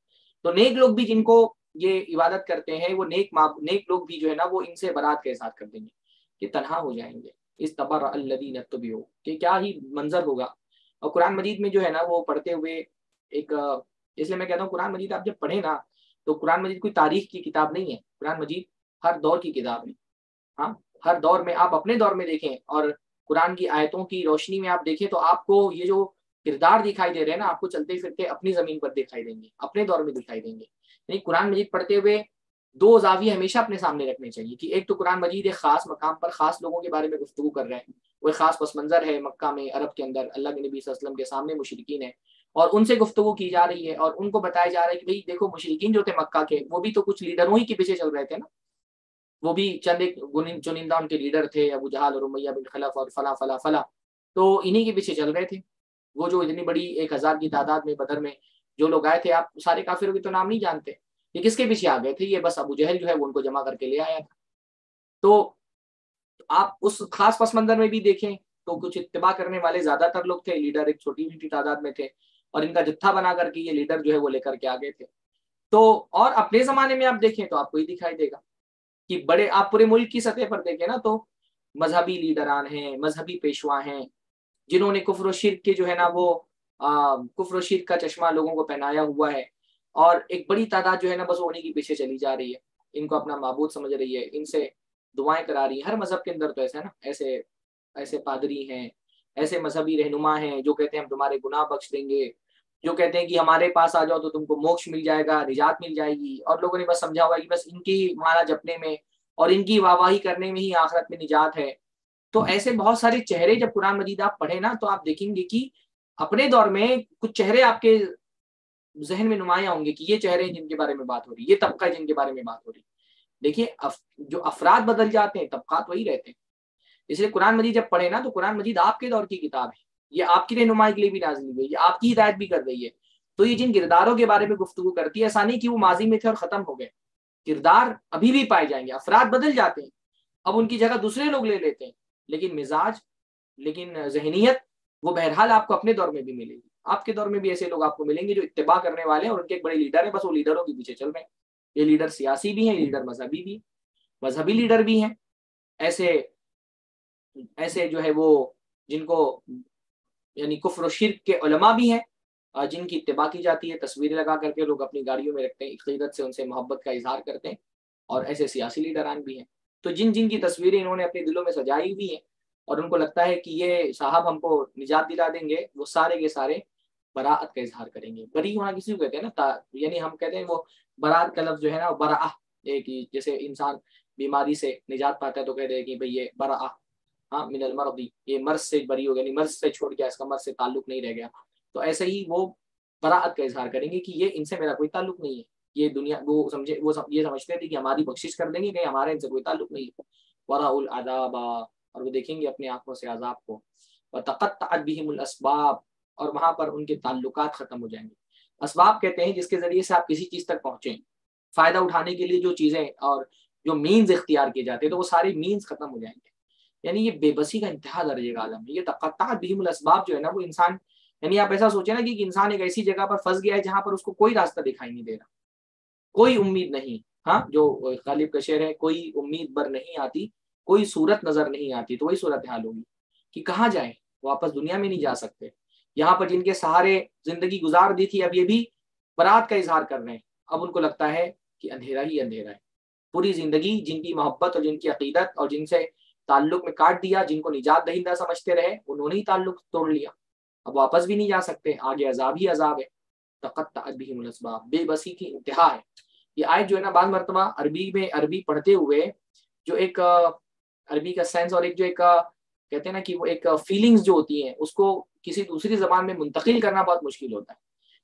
तो नेक लोग भी जिनको ये इबादत करते हैं वो नेक लोग भी जो है ना वो इनसे बरात का इजहार कर देंगे कि तनहा हो जाएंगे। इस तबर अल्लज़ीन इत्तबअू कि क्या ही मंजर होगा। और कुरान मजीद में जो है ना वो पढ़ते हुए एक, इसलिए मैं कहता हूँ कुरान मजीद आप जब पढ़े ना तो कुरान मजीद कोई तारीख की किताब नहीं है, कुरान मजीद हर दौर की किताब है। हाँ, हर दौर में आप अपने दौर में देखें और कुरान की आयतों की रोशनी में आप देखें तो आपको ये जो किरदार दिखाई दे रहे हैं ना आपको चलते फिरते अपनी जमीन पर दिखाई देंगे, अपने दौर में दिखाई देंगे। यानी कुरान मजीद पढ़ते हुए दो जाविये हमेशा अपने सामने रखने चाहिए कि एक तो कुरान मजीद एक खास मकाम पर खास लोगों के बारे में गुफ्तगू कर रहे हैं, वो खास पस मंजर है मक्का में, अरब के अंदर, अल्लाह के नबी सल्लल्लाहु अलैहि वसल्लम के सामने मुशरिकीन है और उनसे गुफ्तगू की जा रही है और उनको बताया जा रहा है कि भाई देखो मुशरिकीन जो थे मक्का के वो भी तो कुछ लीडरों ही के पीछे चल रहे थे ना, वो भी चंद एक चुनिंदा उनके लीडर थे, अबू जहल और उमैया बिन खलफ और फला फला फला, तो इन्हीं के पीछे चल रहे थे। वो जो इतनी बड़ी 1000 की तादाद में बदर में जो लोग आए थे, आप सारे काफिरों के तो नाम नहीं जानते, ये किसके पीछे आ गए थे, ये बस अबू जहल जो है वो उनको जमा करके ले आया था। तो आप उस खास पस मंजर में भी देखें तो कुछ इत्तिबा करने वाले ज्यादातर लोग थे, लीडर एक छोटी मोटी तादाद में थे और इनका जत्था बना करके ये लीडर जो है वो लेकर के आ गए थे। तो और अपने जमाने में आप देखें तो आपको ये दिखाई देगा कि बड़े, आप पूरे मुल्क की सतह पर देखें ना तो मजहबी लीडरान हैं, मजहबी पेशवा हैं जिन्होंने कुफ्र और शिर्क के जो है ना वो कुफ्र और शिर्क का चश्मा लोगों को पहनाया हुआ है और एक बड़ी तादाद जो है ना बस उन्हीं के पीछे चली जा रही है, इनको अपना माबूद समझ रही है, इनसे दुआएं करा रही है। हर मजहब के अंदर तो ऐसा है ना, ऐसे ऐसे पादरी हैं, ऐसे मजहबी रहनुमा हैं जो कहते हैं हम तुम्हारे गुनाह बख्श देंगे, जो कहते हैं कि हमारे पास आ जाओ तो तुमको मोक्ष मिल जाएगा, निजात मिल जाएगी। और लोगों ने बस समझा हुआ है कि बस इनकी माला जपने में और इनकी वाहवाही करने में ही आखिरत में निजात है। तो ऐसे बहुत सारे चेहरे जब कुरान मजीद आप पढ़े ना तो आप देखेंगे कि अपने दौर में कुछ चेहरे आपके जहन में नुमाया होंगे कि ये चेहरे जिनके बारे में बात हो रही है, ये तबका है जिनके बारे में बात हो रही है। देखिए जो अफराद बदल जाते हैं तबकात वही रहते हैं। इसलिए कुरान मजीद जब पढ़े ना तो कुरान मजीद आपके दौर की किताब है, ये आपकी रहनुमाई के लिए भी नाज़िल हुई है, ये आपकी हिदायत भी कर रही है। तो ये जिन किरदारों के बारे में गुफ्तगू करती है, ऐसा नहीं कि वो माजी में थे और ख़त्म हो गए, किरदार अभी भी पाए जाएंगे। अफराद बदल जाते हैं, अब उनकी जगह दूसरे लोग ले लेते हैं, लेकिन मिजाज, लेकिन जहनीत वो बहरहाल आपको अपने दौर में भी मिलेगी। आपके दौर में भी ऐसे लोग आपको मिलेंगे जो इत्तिबा करने वाले हैं और उनके एक बड़े लीडर हैं, बस वो लीडरों के पीछे चल रहे हैं। ये लीडर सियासी भी हैं, लीडर मजहबी भी, मजहबी लीडर भी हैं, ऐसे ऐसे जो है वो जिनको यानी कुफ्र और शिर्क के उलमा भी हैं जिनकी इत्तिबा की जाती है, तस्वीरें लगा करके लोग अपनी गाड़ियों में रखते हैं, अक़ीदत से उनसे मोहब्बत का इजहार करते हैं। और ऐसे सियासी लीडरान भी हैं। तो जिन जिन की तस्वीरें इन्होंने अपने दिलों में सजाई हुई हैं और उनको लगता है कि ये साहब हमको निजात दिला देंगे, वो सारे के सारे बराअत का इजहार करेंगे। बरी होना किसी को कहते हैं ना, यानी हम कहते हैं वो बराअत का लफ्ज़ जो है ना, बराअ कि जैसे इंसान बीमारी से निजात पाता है तो कहते हैं कि भाई ये बराअ, हाँ, मिनल मर्दी, ये मर्ज से बरी हो गया, यानी मर्ज से छोड़ गया, इसका मर्ज से ताल्लुक नहीं रह गया। तो ऐसे ही वो बराअत का इजहार करेंगे कि ये इनसे मेरा कोई ताल्लुक नहीं है, ये दुनिया वो समझे, ये समझते थे कि हमारी बख्शिश कर देंगे, कहीं हमारे इनसे कोई ताल्लुक नहीं है। वराउल अदाबा, और वो देखेंगे अपने आंखों से अजाब को। व तक़त्तअत बिहिमुल अस्बाब, और वहाँ पर उनके ताल्लुकात ख़त्म हो जाएंगे। असबाब कहते हैं जिसके ज़रिए से आप किसी चीज़ तक पहुँचें, फ़ायदा उठाने के लिए जो चीज़ें और जो मीन्स इख्तियार किए जाते हैं, तो वो सारे मीन्स ख़त्म हो जाएंगे। यानी ये बेबसी का इंतहा दर्जे का आलम है। ये तक़त्तअत बिहिमुल अस्बाब जो है ना, वो इंसान, यानी आप ऐसा सोचे ना कि इंसान एक ऐसी जगह पर फंस गया है जहां पर उसको कोई रास्ता दिखाई नहीं दे रहा, कोई उम्मीद नहीं। हाँ, जो गालिब का शेर है, कोई उम्मीद बर नहीं आती, कोई सूरत नजर नहीं आती। तो वही सूरत हाल होगी कि कहाँ जाए, वापस दुनिया में नहीं जा सकते। यहाँ पर जिनके सहारे जिंदगी गुजार दी थी, अब ये भी बरात का इजहार कर रहे हैं। अब उनको लगता है कि अंधेरा ही अंधेरा है। पूरी जिंदगी जिनकी मोहब्बत और जिनकी अक़ीदत और जिनसे ताल्लुक में काट दिया, जिनको निजात दहिंदा समझते रहे, उन्होंने ही ताल्लुक तोड़ लिया। अब वापस भी नहीं जा सकते, आगे अजाब ही अजाब है। तक़त्तअत बिहिमुल अस्बाब, बेबसी की इंतहा है। ये आयत जो है ना, बाद मरतबा अरबी में, अरबी पढ़ते हुए जो एक अरबी का सेंस और एक जो एक कहते हैं ना कि वो एक फीलिंग्स जो होती हैं, उसको किसी दूसरी जबान में मुंतकिल करना बहुत मुश्किल होता है।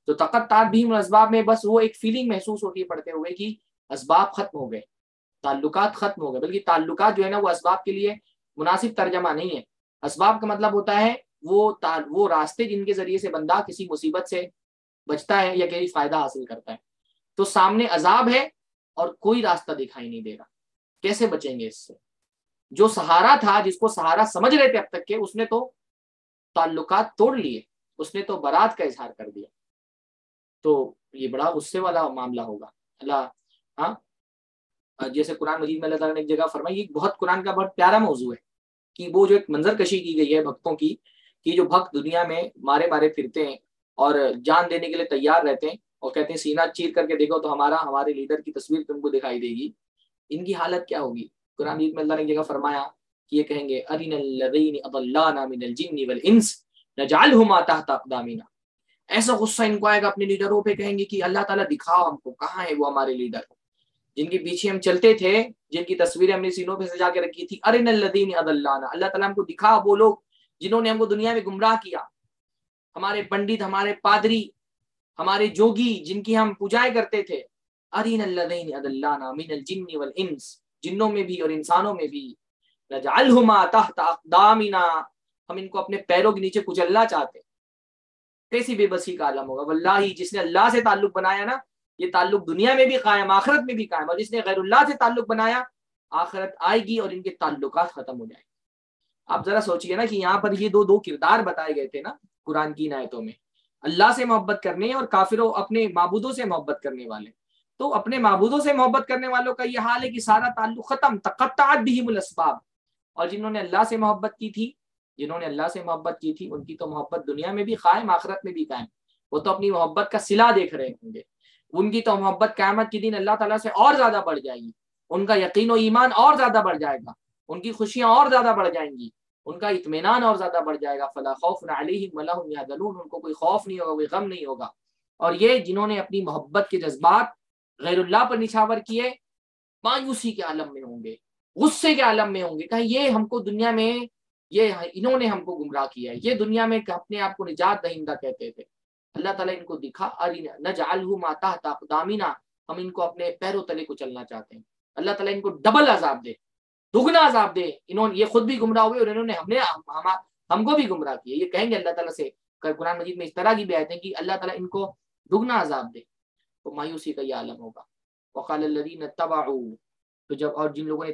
तो तक़त्तअत बिहिमुल अस्बाब में बस वो एक फीलिंग महसूस होती है पढ़ते हुए कि असबाब ख़त्म हो गए, ताल्लुकात ख़त्म हो गए। बल्कि ताल्लुकात जो है ना, वो असबाब के लिए मुनासिब तर्जमा नहीं है। असबाब का मतलब होता है वो रास्ते जिनके जरिए से बंदा किसी मुसीबत से बचता है या किसी फायदा हासिल करता है। तो सामने अजाब है और कोई रास्ता दिखाई नहीं दे रहा, कैसे बचेंगे इससे? जो सहारा था, जिसको सहारा समझ रहे थे अब तक के, उसने तो ताल्लुकात तोड़ लिए, उसने तो बरात का इजहार कर दिया। तो ये बड़ा गुस्से वाला मामला होगा। अल्लाह, हाँ, जैसे कुरान मजीद में अल्लाह ताला ने एक जगह फरमाई, ये बहुत कुरान का बहुत प्यारा मौजू है कि वो जो एक मंजर कशी की गई है भक्तों की, कि जो भक्त दुनिया में मारे मारे फिरते हैं और जान देने के लिए तैयार रहते हैं और कहते हैं सीना चीर करके देखो तो हमारे लीडर की तस्वीर तुमको दिखाई देगी, इनकी हालत क्या होगी? कुरान में अल्लाह ने एक जगह फरमाया कि ये कहेंगे अरिनल्लज़ीन अदल्लाना मिनल जिन्नि वल इंस नजअलहुमा तहत अक़दामिना। ऐसा गुस्सा इनको आएगा अपने लीडरों पे, कहेंगे कि अल्लाह ताला दिखाओ हमको, कहाँ है वो हमारे लीडर जिनके पीछे हम चलते थे, जिनकी तस्वीरें हमने सीनों पर सजा के रखी थी। अरिनल्लज़ीन अदल्लाना, अल्लाह ताला हमको दिखा वो लोग जिन्होंने हमको दुनिया में गुमराह किया, हमारे पंडित, हमारे पादरी, हमारे जोगी जिनकी हम पूजाएं करते थे। अरिनल्लज़ीन अदल्लाना मिनल जिन्नि वल इंस, जिन्नों में भी और इंसानों में भी। नजअलहुमा तहत अक़दामिना, हम इनको अपने पैरों के नीचे कुचलना चाहते। कैसी बेबसी का आलम होगा। वल्लाही जिसने अल्लाह से ताल्लुक बनाया ना, ये ताल्लुक दुनिया में भी कायम, आखिरत में भी कायम। और जिसने गैरुल्लाह से ताल्लुक बनाया, आखिरत आएगी और इनके ताल्लुकात खत्म हो जाएंगे। आप जरा सोचिए ना कि यहाँ पर ये दो किरदार बताए गए थे ना कुरान की आयतों में, अल्लाह से मोहब्बत करने और काफिरों, अपने माबूदों से मोहब्बत करने वाले। तो अपने माबूदों से मोहब्बत करने वालों का ये हाल है कि सारा ताल्लुक खत्म, तक़त्तअत बिहिमुल अस्बाब। और जिन्होंने अल्लाह से मोहब्बत की थी, उनकी तो मोहब्बत दुनिया में भी कायम, आखिरत में भी कायम। वो तो अपनी मोहब्बत का सिला देख रहे होंगे। उनकी तो मोहब्बत क़यामत के दिन अल्लाह ताला से और ज्यादा बढ़ जाएगी, उनका यकीन और ईमान और ज्यादा बढ़ जाएगा, उनकी खुशियां और ज्यादा बढ़ जाएंगी, उनका इत्मीनान और ज्यादा बढ़ जाएगा। फला खौफुन अलैहिम वला हुम यहज़नून, उनको कोई खौफ नहीं होगा, कोई गम नहीं होगा। और ये जिन्होंने अपनी मोहब्बत के जज्बात गैरुल्लाह पर निछावर किए, मायूसी के आलम में होंगे, गुस्से के आलम में होंगे। कहा ये हमको दुनिया में, ये इन्होंने हमको गुमराह किया है, ये दुनिया में अपने आप को निजात दहिंदा कहते थे। अल्लाह ताला इनको दिखा, नजअलहुमा तहत अक़दामिना, हम इनको अपने पैरों तले को चलना चाहते हैं। अल्लाह ताला इनको डबल अजाब दे, दुगना अजाब दे। इन्होंने, ये खुद भी गुमराह हुए और इन्होंने हमको भी गुमराह किया। ये कहेंगे अल्लाह ताला से, कुरान मजीद में इस तरह की आयतें हैं कि अल्लाह ताला इनको दुगना अजाब दे। तो मायूसी का ये आलम होगा। वक़ाल लज़ीना तबअू, तो जब, और जिन लोगों ने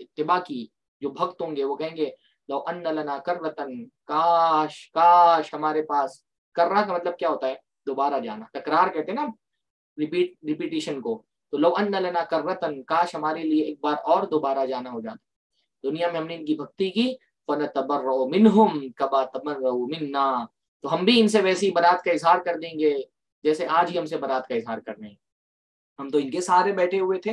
इत्तिबा की, जो भक्त होंगे, वो कहेंगे लौ अन्न लना कर्रतन, काश, काश हमारे पास। कर्रा का मतलब क्या होता है? दोबारा जाना, तकरार कहते हैं ना, रिपीटिशन को। तो लौ अन्न लना कर्रतन, काश हमारे लिए एक बार और दोबारा जाना हो जाता। दुनिया में हमने इनकी भक्ति की, फनतबर्रउ मिनहुम कमा तबर्रउ मिन्ना, तो हम भी इनसे वैसी बरात का इजहार कर देंगे जैसे आज ही हमसे बरात का इजहार कर रहे हैं। हम तो इनके सहारे बैठे हुए थे,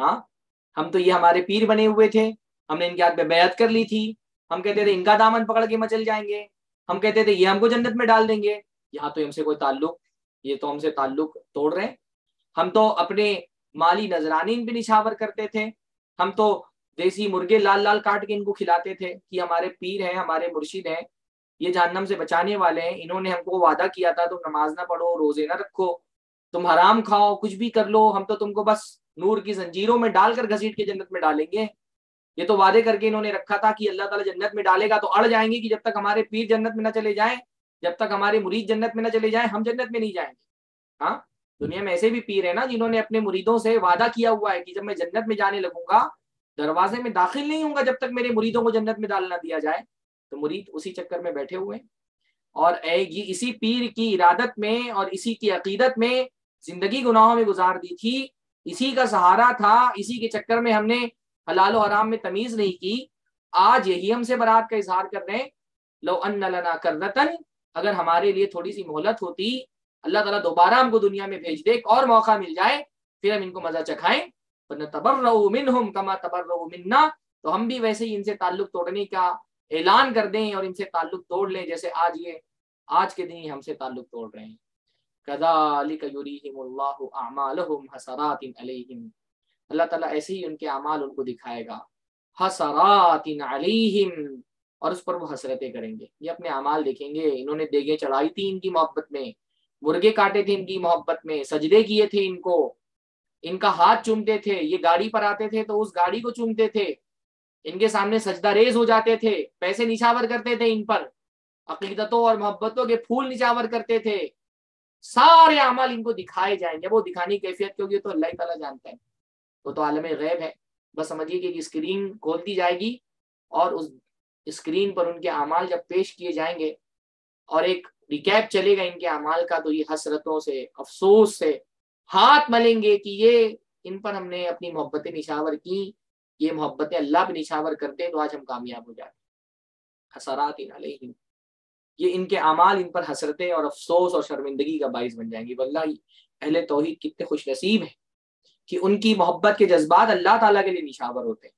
हाँ, हम तो ये हमारे पीर बने हुए थे, हमने इनके हाथ में बैत कर ली थी, हम कहते थे इनका दामन पकड़ के मचल जाएंगे, हम कहते थे ये हमको जन्नत में डाल देंगे। यहाँ तो हमसे कोई ताल्लुक, ये तो हमसे ताल्लुक तोड़ रहे हैं। हम तो अपने माली नजरानीन भी निछावर करते थे, हम तो देसी मुर्गे लाल लाल काट के इनको खिलाते थे कि हमारे पीर हैं, हमारे मुर्शिद हैं, ये जहन्नम से बचाने वाले हैं, इन्होंने हमको वादा किया था तुम नमाज ना पढ़ो, रोजे ना रखो, तुम हराम खाओ, कुछ भी कर लो, हम तो तुमको बस नूर की जंजीरों में डालकर घसीट के जन्नत में डालेंगे। ये तो वादे करके इन्होंने रखा था कि अल्लाह ताला जन्नत में डालेगा तो अड़ जाएंगे कि जब तक हमारे पीर जन्नत में ना चले जाएं, जब तक हमारे मुरीद जन्नत में ना चले जाएं, हम जन्नत में नहीं जाएंगे। हाँ, दुनिया में ऐसे भी पीर है ना जिन्होंने अपने मुरीदों से वादा किया हुआ है कि जब मैं जन्नत में जाने लगूंगा दरवाजे में दाखिल नहीं होऊंगा जब तक मेरे मुरीदों को जन्नत में डालना दिया जाए। तो मुरीद उसी चक्कर में बैठे हुए हैं और इसी पीर की इरादत में और इसी की अकीदत में जिंदगी गुनाहों में गुजार दी थी, इसी का सहारा था, इसी के चक्कर में हमने हलाल और हराम में तमीज नहीं की। आज यही हमसे बरात का इजहार कर रहे हैं। लो अन्ना लना कररतन, अगर हमारे लिए थोड़ी सी मोहलत होती, अल्लाह ताला दोबारा हमको दुनिया में भेज दे, एक और मौका मिल जाए, फिर हम इनको मजा चखाएं। वरना तबर्रऊ मिनहुम कमा तबर्रऊ मिन्ना, तो हम भी वैसे ही इनसे ताल्लुक तोड़ने का ऐलान कर दें और इनसे ताल्लुक तोड़ लें जैसे आज ये आज के दिन ही हमसे ताल्लुक तोड़ रहे हैं। कज़ालिक युरीहिमुल्लाहु अमालहुम हसरातिन अलैहिम, अल्लाह ताला ऐसे ही उनके अमाल उनको दिखाएगा। हसरातिन अलैहिम, और उस पर वो हसरतें करेंगे, ये अपने अमाल देखेंगे। इन्होंने देगे चढ़ाई थी इनकी मोहब्बत में, मुर्गे काटे थे इनकी मोहब्बत में, सजदे किए थे इनको, इनका हाथ चूमते थे, ये गाड़ी पर आते थे तो उस गाड़ी को चूमते थे, इनके सामने सजदा रेज हो जाते थे, पैसे निछावर करते थे इन पर, अकीदतों और मोहब्बतों के फूल निछावर करते थे। सारे अमाल इनको दिखाए जाएंगे। वो दिखाने की कैफियत क्यों होगी तो अल्लाह ताला जानता है, वो तो आलम गैब है। बस समझिए कि स्क्रीन खोल दी जाएगी और उस स्क्रीन पर उनके अमाल जब पेश किए जाएंगे और एक रिकैप चलेगा इनके अमाल का, तो ये हसरतों से, अफसोस से हाथ मलेंगे कि ये इन पर हमने अपनी मोहब्बतें निशावर की, ये मोहब्बतें अल्लाह पे निशावर करते तो आज हम कामयाब हो जाते। हसरात अलैहिम, ये इनके अमाल इन पर हसरतें और अफसोस और शर्मिंदगी का बायस बन जाएंगी। वल्लाह अहले तौहीद कितने खुश नसीब हैं कि उनकी मोहब्बत के जज्बात अल्लाह ताला के लिए निशावर होते हैं।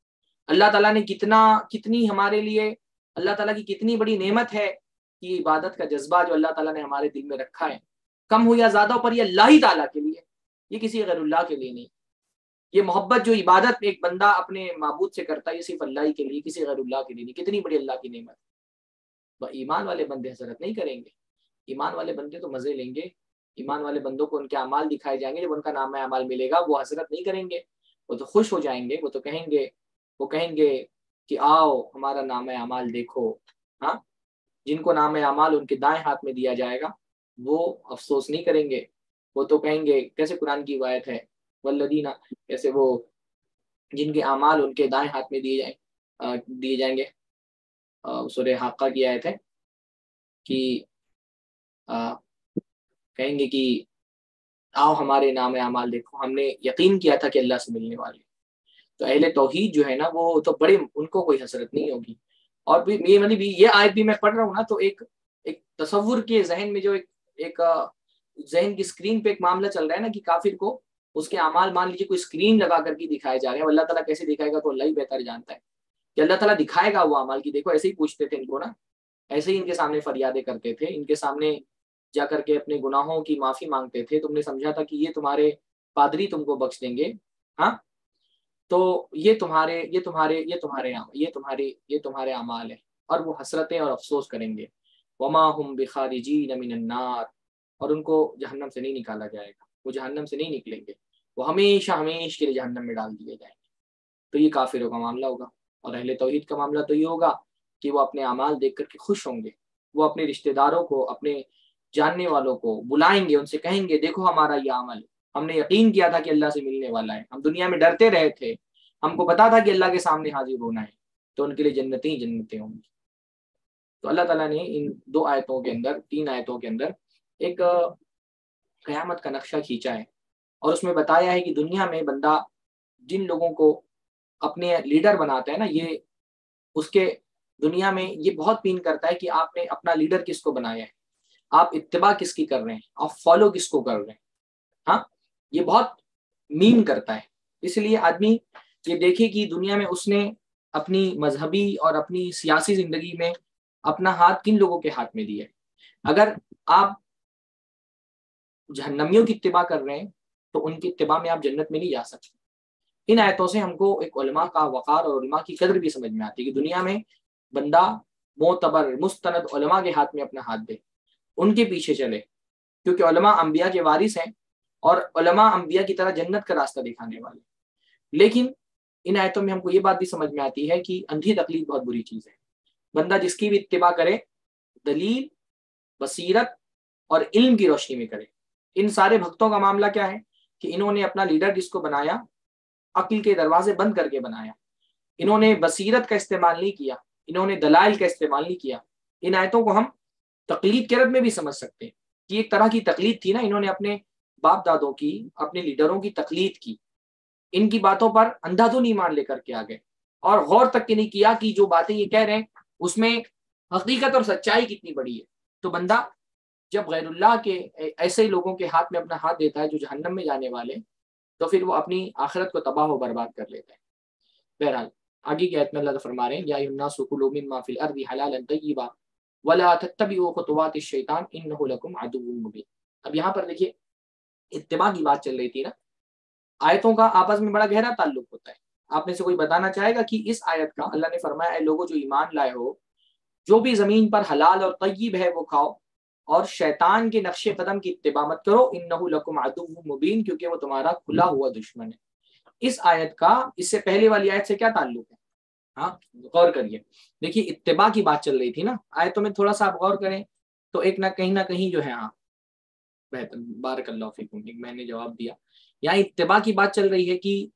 अल्लाह ताला ने कितनी हमारे लिए, अल्लाह ताला की कितनी बड़ी नेमत है कि इबादत का जज्बा जो अल्लाह ताला ने हमारे दिल में रखा है, कम हो या ज़्यादा पर ये अल्लाह ही ताला के लिए, ये किसी गैरुल्लाह के लिए नहीं। ये मोहब्बत जो इबादत एक बंदा अपने माबूद से करता है, ये सिर्फ अल्लाह ही के लिए, किसी गैरुल्लाह के लिए नहीं। कितनी बड़ी अल्लाह की नेमत। वह ईमान वाले बंदे हसरत नहीं करेंगे, ईमान वाले बंदे तो मज़े लेंगे। ईमान वाले बंदों को उनके अमाल दिखाए जाएंगे, जब उनका नाम अमाल मिलेगा वो हसरत नहीं करेंगे, वो तो खुश हो जाएंगे, वो तो कहेंगे कि आओ हमारा नाम अमाल देखो। हाँ, जिनको नाम अमाल उनके दाएं हाथ में दिया जाएगा वो अफसोस नहीं करेंगे, वो तो कहेंगे, कैसे कुरान की रिवायत है, वल्लदीना, कैसे वो जिनके अमाल उनके दाएं हाथ में दिए जाएंगे। सूरह हाक़ा की आयत है कि कहेंगे कि आओ हमारे नाम अमाल देखो, हमने यकीन किया था कि अल्लाह से मिलने वाले। तो अहले तौहीद जो है ना, वो तो बड़े, उनको कोई हसरत नहीं होगी। और भी ये आयत भी मैं पढ़ रहा हूँ ना, तो एक तसव्वुर के जहन में जो एक जहन की स्क्रीन पे एक मामला चल रहा है ना कि काफिर को उसके अमाल, मान लीजिए कोई स्क्रीन लगा करके दिखाए जा रहे हैं। अल्लाह ताला कैसे दिखाएगा तो अल्लाह ही बेहतर जानता है कि अल्लाह ताला दिखाएगा वो अमाल की देखो। ऐसे ही पूछते थे इनको ना, ऐसे ही इनके सामने फरियादें करते थे, इनके सामने जा करके अपने गुनाहों की माफी मांगते थे। तुमने समझा था कि ये तुम्हारे पादरी तुमको बख्श देंगे, हाँ, तो ये तुम्हारे अमाल है। और वो हसरतें और अफसोस करेंगे। वमा हुम बिखारिजीन मिनन नार, और उनको जहन्नम से नहीं निकाला जाएगा, वो जहन्नम से नहीं निकलेंगे, वो हमेशा हमेशा के लिए जहन्नम में डाल दिए जाएंगे। तो ये काफिरों का मामला होगा। और अहले तौहीद का मामला तो ये होगा कि वो अपने अमाल देख करके खुश होंगे, वो अपने रिश्तेदारों को, अपने जानने वालों को बुलाएंगे, उनसे कहेंगे देखो हमारा ये अमल, हमने यकीन किया था कि अल्लाह से मिलने वाला है, हम दुनिया में डरते रहे थे, हमको पता था कि अल्लाह के सामने हाजिर होना है। तो उनके लिए जन्नतें ही जन्नतें होंगी। तो अल्लाह ताला ने इन तीन आयतों के अंदर एक क़यामत का नक्शा खींचा है और उसमें बताया है कि दुनिया में बंदा जिन लोगों को अपने लीडर बनाता है ना, ये उसके दुनिया में ये बहुत पीन करता है कि आपने अपना लीडर किसको बनाया है। आप इत्तिबा किसकी कर रहे हैं, आप फॉलो किसको कर रहे हैं। हाँ, ये बहुत मीन करता है। इसलिए आदमी ये देखे कि दुनिया में उसने अपनी मजहबी और अपनी सियासी जिंदगी में अपना हाथ किन लोगों के हाथ में दिया है। अगर आप जहन्नमियों की इत्तिबा कर रहे हैं तो उनकी इत्तिबा में आप जन्नत में नहीं जा सकते। इन आयतों से हमको एक उलमा का वकार और उलमा की कदर भी समझ में आती है कि दुनिया में बंदा मोतबर मुस्तनद उलमा के हाथ में अपना हाथ दे, उनके पीछे चले, क्योंकि उलमा अंबिया के वारिस हैं और उलमा अंबिया की तरह जन्नत का रास्ता दिखाने वाले। लेकिन इन आयतों में हमको ये बात भी समझ में आती है कि अंधी तकलीफ बहुत बुरी चीज़ है। बंदा जिसकी भी इत्तिबा करे दलील, बसीरत और इल्म की रोशनी में करे। इन सारे भक्तों का मामला क्या है कि इन्होंने अपना लीडर जिसको बनाया अक्ल के दरवाजे बंद करके बनाया, इन्होंने बसीरत का इस्तेमाल नहीं किया, इन्होंने दलाइल का इस्तेमाल नहीं किया। इन आयतों को हम तकलीद के रद में भी समझ सकते हैं कि एक तरह की तकलीद थी ना, इन्होंने अपने बाप दादों की, अपने लीडरों की तकलीद की, इनकी बातों पर अंधाधुन ईमान लेकर के आ गए और गौर तक के नहीं किया कि जो बातें ये कह रहे हैं उसमें हकीकत और सच्चाई कितनी बड़ी है। तो बंदा जब गैरुल्लाह के ऐसे लोगों के हाथ में अपना हाथ देता है जो जहन्नम में जाने वाले, तो फिर वो अपनी आखिरत को तबाह व बर्बाद कर लेता है। बहरहाल आगे की आयत में अल्लाह फरमा रहे हैं, या युन्नासु कुलू मिम्मा फिल अर्दि हलालन तय्यिबा वला तत्तबिउ खुतुवातिश शैतान इन्नहु लकुम अदुव्वुन मुबीन। अब यहाँ पर देखिए इत्तिबा की बात चल रही थी ना, आयतों का आपस में बड़ा गहरा ताल्लुक होता है। आप में से कोई बताना चाहेगा कि इस आयत का अल्लाह ने फरमाया लोगों जो ईमान लाए हो, जो भी जमीन पर हलाल और तय्यब है वो खाओ और शैतान के नक्शे कदम की इत्तिबा मत करो, इन्नहु लकुम अदुव्वुन मुबीन, क्योंकि वो तुम्हारा खुला हुआ दुश्मन है। इस आयत का इससे पहले वाली आयत से क्या ताल्लुक है? हाँ, गौर करिए। देखिए इत्तिबा की बात चल रही थी ना, आयतों में थोड़ा सा आप गौर करें तो एक ना कहीं जो है, हाँ बेहतर, बारकल्लाहु फीकुम, मैंने जवाब दिया। यहाँ इत्तिबा की बात चल रही है कि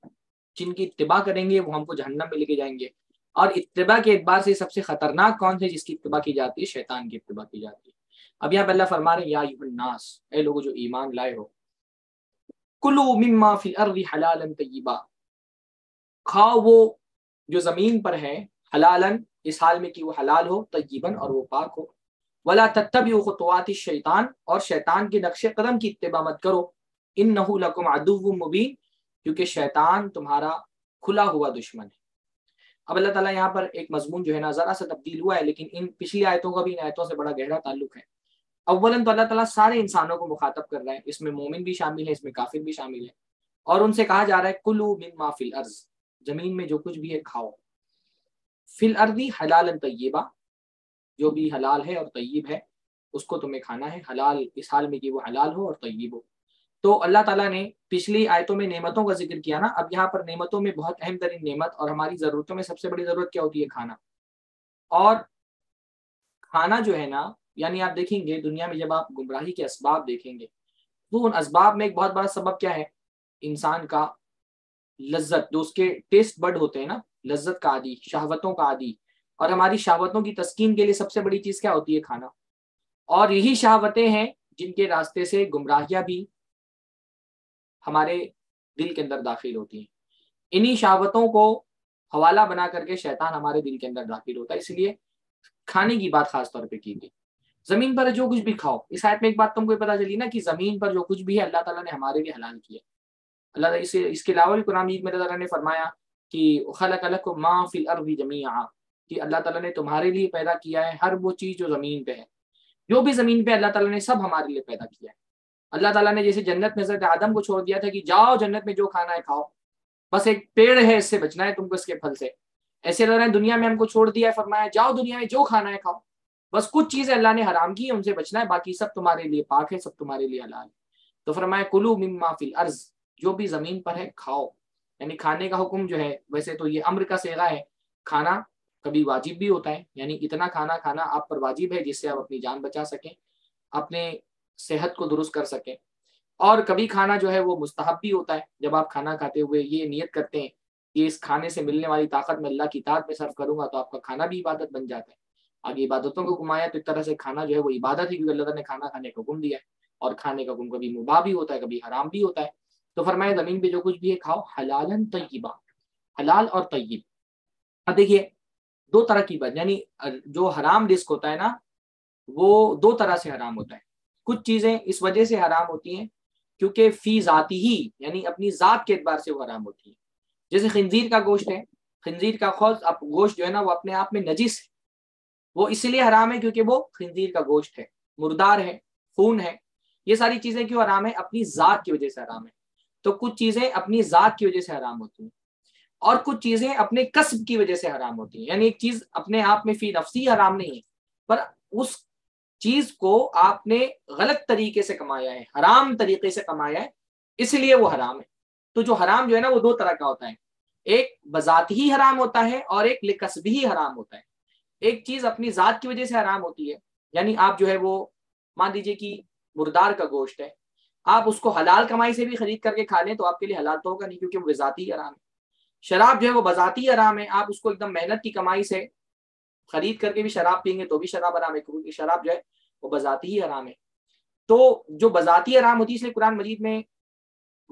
जिनकी इत्तिबा करेंगे वो हमको जहन्नम में लेके जाएंगे, और इत्तिबा के एतबार से सबसे खतरनाक कौन है जिसकी इत्तिबा की जाती है? शैतान की इत्तिबा की जाती है। अब यहाँ अल्लाह फरमा रहे हैं, या अय्युहन्नास, ऐ लोगों जो ईमान लाए हो, कुलू मिम्मा फिल अर्दि हलालन तय्यिबा, खाओ वो जो जमीन पर है हलालन, इस हाल में कि वो हलाल हो, तय्यिबन, और वो पाक हो, वला तत्तबिउ खुतुवाति शैतान, और शैतान के नक्शे कदम की इत्तिबा मत करो, इन्नहु लकुम अदुव्वुम मुबीन, क्योंकि शैतान तुम्हारा खुला हुआ दुश्मन है। अब अल्लाह ताला यहाँ पर एक मजमून जो है ना जरा सा तब्दील हुआ है, लेकिन इन पिछली आयतों का भी इन आयतों से बड़ा गहरा ताल्लुक है। अव्वलन तो अल्लाह ताला सारे इंसानों को मुखातब कर रहा है, इसमें मोमिन भी शामिल है, इसमें काफिर भी शामिल है, और उनसे कहा जा रहा है कुलू मिम्मा फिल अर्ज, जमीन में जो कुछ भी है खाओ, फिल अर्दी हलालन तय्यबा, जो भी हलाल है और तय्यब है उसको तुम्हें खाना है, हलाल इस हाल में कि वो हलाल हो और तय्यब हो। तो अल्लाह ताला ने पिछली आयतों में नेमतों का जिक्र किया ना, अब यहाँ पर नेमतों में बहुत अहम तरीन नेमत और हमारी ज़रूरतों में सबसे बड़ी ज़रूरत क्या होती है? खाना। और खाना जो है ना, यानी आप देखेंगे दुनिया में जब आप गुमराही के असबाब देखेंगे तो उन असबाब में एक बहुत बड़ा सबब क्या है? इंसान का लज्जत, जो उसके टेस्ट बड होते हैं ना, लज्जत का आदि, शहावतों का आदि, और हमारी शहावतों की तस्कीन के लिए सबसे बड़ी चीज़ क्या होती है? खाना। और यही शहावतें हैं जिनके रास्ते से गुमराहियाँ भी हमारे दिल के अंदर दाखिल होती हैं। इन्हीं शहावतों को हवाला बना करके शैतान हमारे दिल के अंदर दाखिल होता है। इसलिए खाने की बात खास तौर पे की गई, ज़मीन पर जो कुछ भी खाओ। इस आयत में एक बात तुमको पता चली ना कि ज़मीन पर जो कुछ भी है अल्लाह ताला ने हमारे लिए हलाल किया। अल्लाह इसके अलावा भी कुरान में अल्लाह ताला ने फरमाया कि खलक लकुम मा फिल अर्दि जमीआ, कि अल्लाह ताला ने तुम्हारे लिए पैदा किया है हर वो चीज़ जो ज़मीन पे है। जो भी ज़मीन पे अल्लाह ताला ने सब हमारे लिए पैदा किया है। अल्लाह ताला ने जैसे जन्नत में हज़रत आदम को छोड़ दिया था कि जाओ जन्नत में जो खाना है खाओ, बस एक पेड़ है इससे बचना है तुमको, इसके फल से। ऐसे अल्लाह ने दुनिया में हमको छोड़ दिया है, फरमाया जाओ दुनिया में जो खाना है खाओ, बस कुछ चीज़ें अल्लाह ने हराम की है उनसे बचना है, बाकी सब तुम्हारे लिए पाक है, सब तुम्हारे लिए हलाल है। तो फरमाया कुलू मिम्मा फिल अर्ज, जो भी ज़मीन पर है खाओ, यानी खाने का हुक्म जो है, वैसे तो ये अम्र का सेगा है, खाना कभी वाजिब भी होता है, यानी इतना खाना खाना आप पर वाजिब है जिससे आप अपनी जान बचा सकें, अपने सेहत को दुरुस्त कर सकें। और कभी खाना जो है वो मुस्तहब भी होता है, जब आप खाना खाते हुए ये नियत करते हैं कि इस खाने से मिलने वाली ताकत मैं अल्लाह की इताअत में सर्व करूंगा, तो आपका खाना भी इबादत बन जाता है। आगे इबादतों को घुमाया तो एक तरह से खाना जो है वो इबादत है, क्योंकि अल्लाह ने खाना खाने का हुक्म दिया है, और खाने का हुक्म कभी मुबाह भी होता है, कभी हराम भी होता है। तो फरमाया ज़मीन पर जो कुछ भी है खाओ हलालन तय्यबा, हलाल और तय्यब। अब देखिए दो तरह की बात, यानी जो हराम रिस्क होता है ना वो दो तरह से हराम होता है। कुछ चीज़ें इस वजह से हराम होती हैं क्योंकि फ़ी ज़ाती ही यानी अपनी ज़ात के एतबार से वो हराम होती है। जैसे खंजीर का गोश्त है, खंजीर का गोश्त जो है ना वो अपने आप में नजिस है, वो इसलिए हराम है क्योंकि वो खंजीर का गोश्त है, मुर्दार है, खून है। ये सारी चीज़ें क्यों हराम है? अपनी ज़ात की वजह से हराम है। तो कुछ चीज़ें अपनी ज़ात की वजह से हराम होती हैं और कुछ चीज़ें अपने कसब की वजह से हराम होती हैं। यानी एक चीज़ अपने आप में फ़ी नफ्सी हराम नहीं है पर उस चीज़ को आपने गलत तरीके से कमाया है, हराम तरीके से कमाया है, इसलिए वो हराम है। तो जो हराम जो है ना वो दो तरह का होता है, एक बजात ही हराम होता है और एक लिकस्ब ही हराम होता है। एक चीज़ अपनी ज़ात की वजह से हराम होती है, यानी आप जो है वो मान लीजिए कि मुर्दार का गोश्त है, आप उसको हलाल कमाई से भी खरीद करके खा लें तो आपके लिए हलाल तो होगा नहीं क्योंकि वो बजाती हराम है। शराब जो है वो बजाती हराम है, आप उसको एकदम मेहनत की कमाई से खरीद करके भी शराब पीएंगे तो भी शराब हराम है क्योंकि शराब जो है वो बजाती ही हराम है। तो जो बजाती हराम होती है इसलिए कुरान मजीद में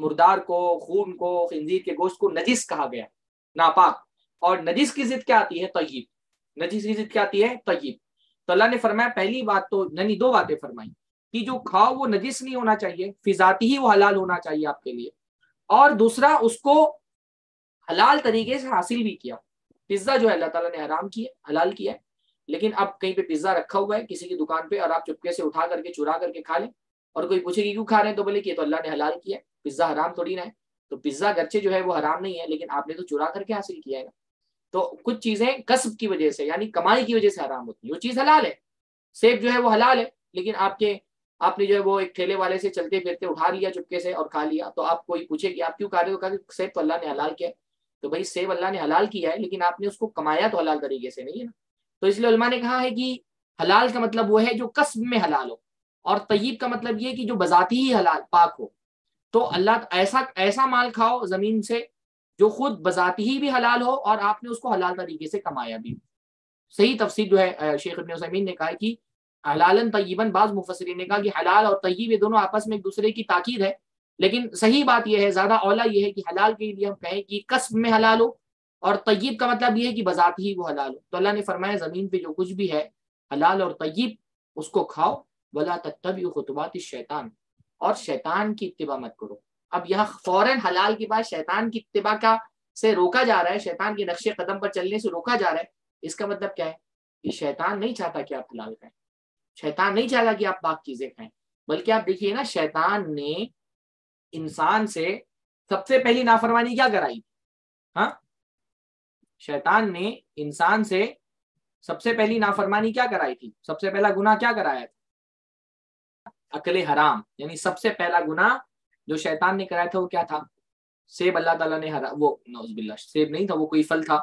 मुर्दार को, खून को, खिंजीर के गोश्त को नजिस कहा गया, नापाक। और नजिस की जिद क्या आती है? तय्यब। नजिस की जिद क्या आती है? तय्यब। तो अल्लाह ने फरमाया, पहली बात तो यानी दो बातें फरमाई कि जो खाओ वो नजिस नहीं होना चाहिए, फिजाती ही वो हलाल होना चाहिए आपके लिए, और दूसरा उसको हलाल तरीके से हासिल भी किया। पिज्ज़ा जो है अल्लाह ताला ने हराम किया, हलाल किया, लेकिन अब कहीं पे पिज्ज़ा रखा हुआ है किसी की दुकान पे और आप चुपके से उठा करके चुरा करके खा लें और कोई पूछे कि क्यों खा रहे हैं तो बोले कि तो अल्लाह ने हलाल किया, पिज्ज़ा हराम थोड़ी ना है। तो पिज्ज़ा गरचे जो है वो हराम नहीं है लेकिन आपने तो चुरा करके हासिल किया है ना। तो कुछ चीज़ें कसब की वजह से यानी कमाई की वजह से हराम होती है। वो चीज़ हलाल है, सेब जो है वो हलाल है लेकिन आपने जो है वो एक ठेले वाले से चलते फिरते उठा लिया चुपके से और खा लिया, तो आप कोई पूछे कि आप क्यों खा रहे हो, कहा कि सेब तो अल्लाह ने हलाल किया है। तो भाई सेब अल्लाह ने हलाल किया है लेकिन आपने उसको कमाया तो हलाल तरीके से नहीं है ना। तो इसलिए उलमा ने कहा है कि हलाल का मतलब वो है जो कस्ब में हलाल हो और तय्यब का मतलब ये कि जो बजाती ही हलाल पाक हो। तो अल्लाह ऐसा माल खाओ ज़मीन से जो खुद बजाती ही भी हलाल हो और आपने उसको हलाल तरीके से कमाया भी। सही तफसीर जो है शेख इब्न उसैमीन ने कहा कि हलालन तय्यबन, बाज़ मुफस्सिरीन ने कहा कि हलाल और तय्यब ये दोनों आपस में एक दूसरे की ताकीद है, लेकिन सही बात यह है, ज़्यादा औला यह है कि हलाल के लिए हम कहें कि कस्ब में हलाल हो और तय्यब का मतलब यह है कि बजात ही वो हलाल हो। तो अल्लाह ने फरमाया ज़मीन पे जो कुछ भी है हलाल और तय्यब उसको खाओ, वला तत्तबिउ खुतुवाति शैतान, और शैतान की इत्तिबा मत करो। अब यहाँ फ़ौरन हलाल के बाद शैतान की इत्तिबा का से रोका जा रहा है, शैतान के नक्शे कदम पर चलने से रोका जा रहा है। इसका मतलब क्या है कि शैतान नहीं चाहता कि आप हलाल खाएं, शैतान नहीं चाहता कि आप पाक चीज़ें खाएं, बल्कि आप देखिए ना शैतान ने इंसान से सबसे पहली नाफरमानी क्या कराई? हाँ, शैतान ने इंसान से सबसे पहली नाफरमानी क्या कराई थी? सबसे पहला गुनाह क्या कराया था? अकले हराम। यानी सबसे पहला गुनाह जो शैतान ने कराया था वो क्या था? सेब अल्लाह ताला ने वो नौज़बिल्ला सेब नहीं था, वो कोई फल था।